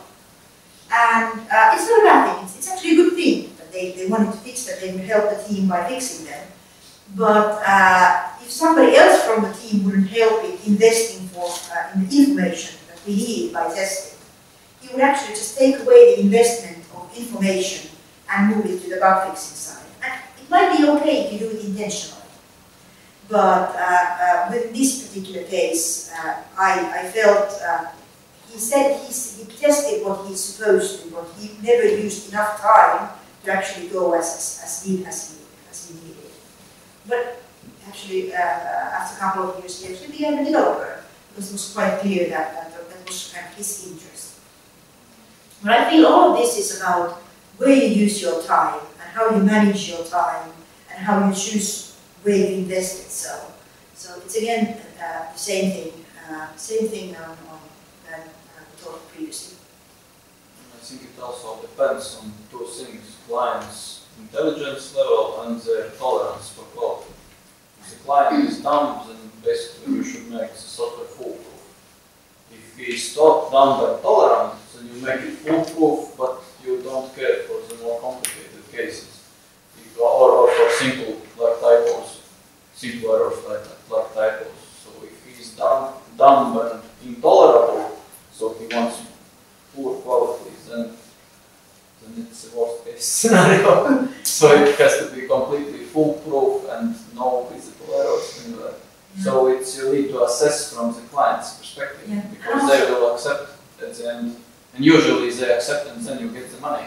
And uh, it's not a bad thing. It's, it's actually a good thing that they, they wanted to fix that. They would help the team by fixing them. But uh, if somebody else from the team wouldn't help in investing for, uh, in the information that we need by testing, you would actually just take away the investment of information and move it to the bug fixing side. And it might be okay if you do it intentionally, But uh, uh, with this particular case, uh, I, I felt uh, he said he's, he tested what he's supposed to, but he never used enough time to actually go as as, as deep as he as he needed. But actually, uh, after a couple of years, he actually became a developer because it was quite clear that that, that was kind of his interest. But I feel all of this is about where you use your time and how you manage your time and how you choose where you invest it. So, so it's again uh, the same thing, uh, same thing on, on that uh, we talked previously. I think it also depends on two things: clients' intelligence level and their tolerance for quality. If the client is dumb, then basically you should make the software foolproof. If he is not dumb and tolerant, then you make it foolproof, but you don't care for the more complicated cases, if, or, or for simple like typos, simple errors like, like typos. So if he is dumb, dumb and intolerable, so he wants poor quality, then, then it's the worst case scenario. So it has to be completely foolproof and no visible errors anywhere. Yeah. So it's, you need to assess from the client's perspective, yeah, because they will accept at the end. And usually they accept and then you get the money.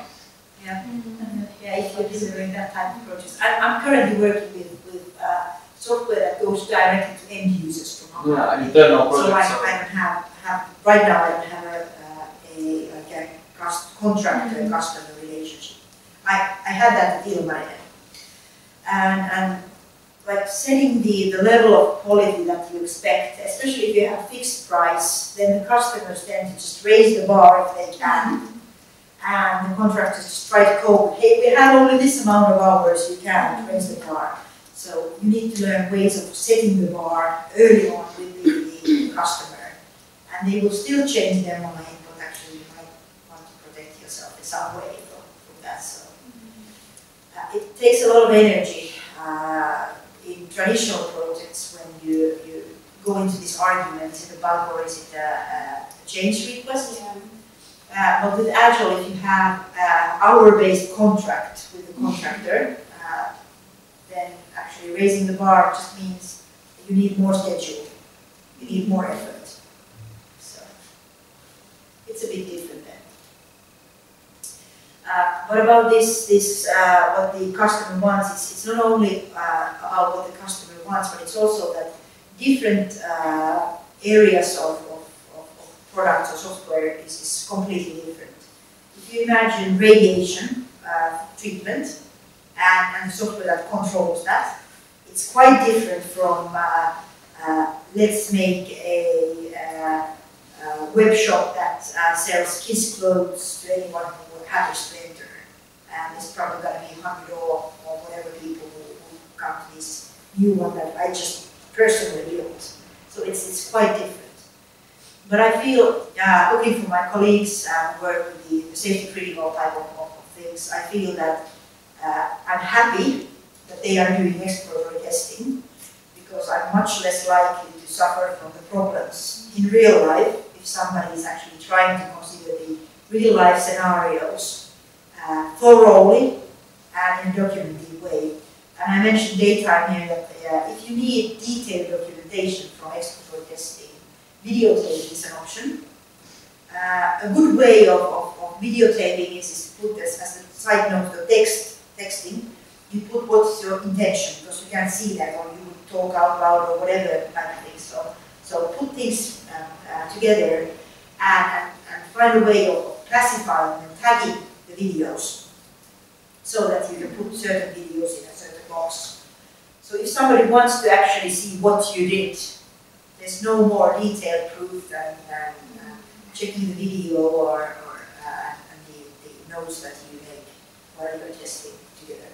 Yeah, mm-hmm. Yeah, if you're delivering that type of projects. I, I'm currently working with, with uh, software that goes directly to end users from our yeah, company. Internal projects. So I, so. I don't have, have, right now I don't have a, uh, a, like a cost, contract mm-hmm. customer relationship. I, I had that at Ilmarinen. And, and like setting the, the level of quality that you expect, especially if you have fixed price, then the customers tend to just raise the bar if they can. And the contractors just try to cope. Hey, we have only this amount of hours, you can raise the bar. So you need to learn ways of setting the bar early on with the, the customer. And they will still change their mind, but actually you might want to protect yourself in some way from, from that. So uh, it takes a lot of energy uh, in traditional projects when you, you go into this argument, is it a bug or is it a, a change request? Yeah. Uh, but with Agile, if you have an uh, hour-based contract with the contractor, uh, then actually raising the bar just means you need more schedule, you need more effort. So it's a bit different then. Uh, but about this, this uh, what the customer wants, it's, it's not only uh, about what the customer wants, but it's also that different uh, areas of, of products or software is, is completely different. If you imagine radiation uh, treatment and, and software that controls that, it's quite different from uh, uh, let's make a, uh, a web shop that uh, sells kids clothes to anyone who happens to enter, and it's probably going to be one hundred or, or whatever people who, who come to this new one that I just personally built. So it's, it's quite different. But I feel, uh, looking for my colleagues uh, who work with the, the safety critical type of, of things, I feel that uh, I'm happy that they are doing exploratory testing, because I'm much less likely to suffer from the problems in real life if somebody is actually trying to consider the real life scenarios uh, thoroughly and in a documented way. And I mentioned daytime here that uh, if you need detailed documentation from exploratory testing, videotaping is an option. Uh, a good way of, of, of videotaping is, is to put this as a side note of text, texting. You put what's your intention, because you can see that, or you would talk out loud, or whatever kind of thing. So, so put things uh, uh, together and, and find a way of classifying and tagging the videos so that you can put certain videos in a certain box. So if somebody wants to actually see what you did, there's no more detailed proof than, than uh, checking the video or, or uh, and the, the notes that you make while you're testing together.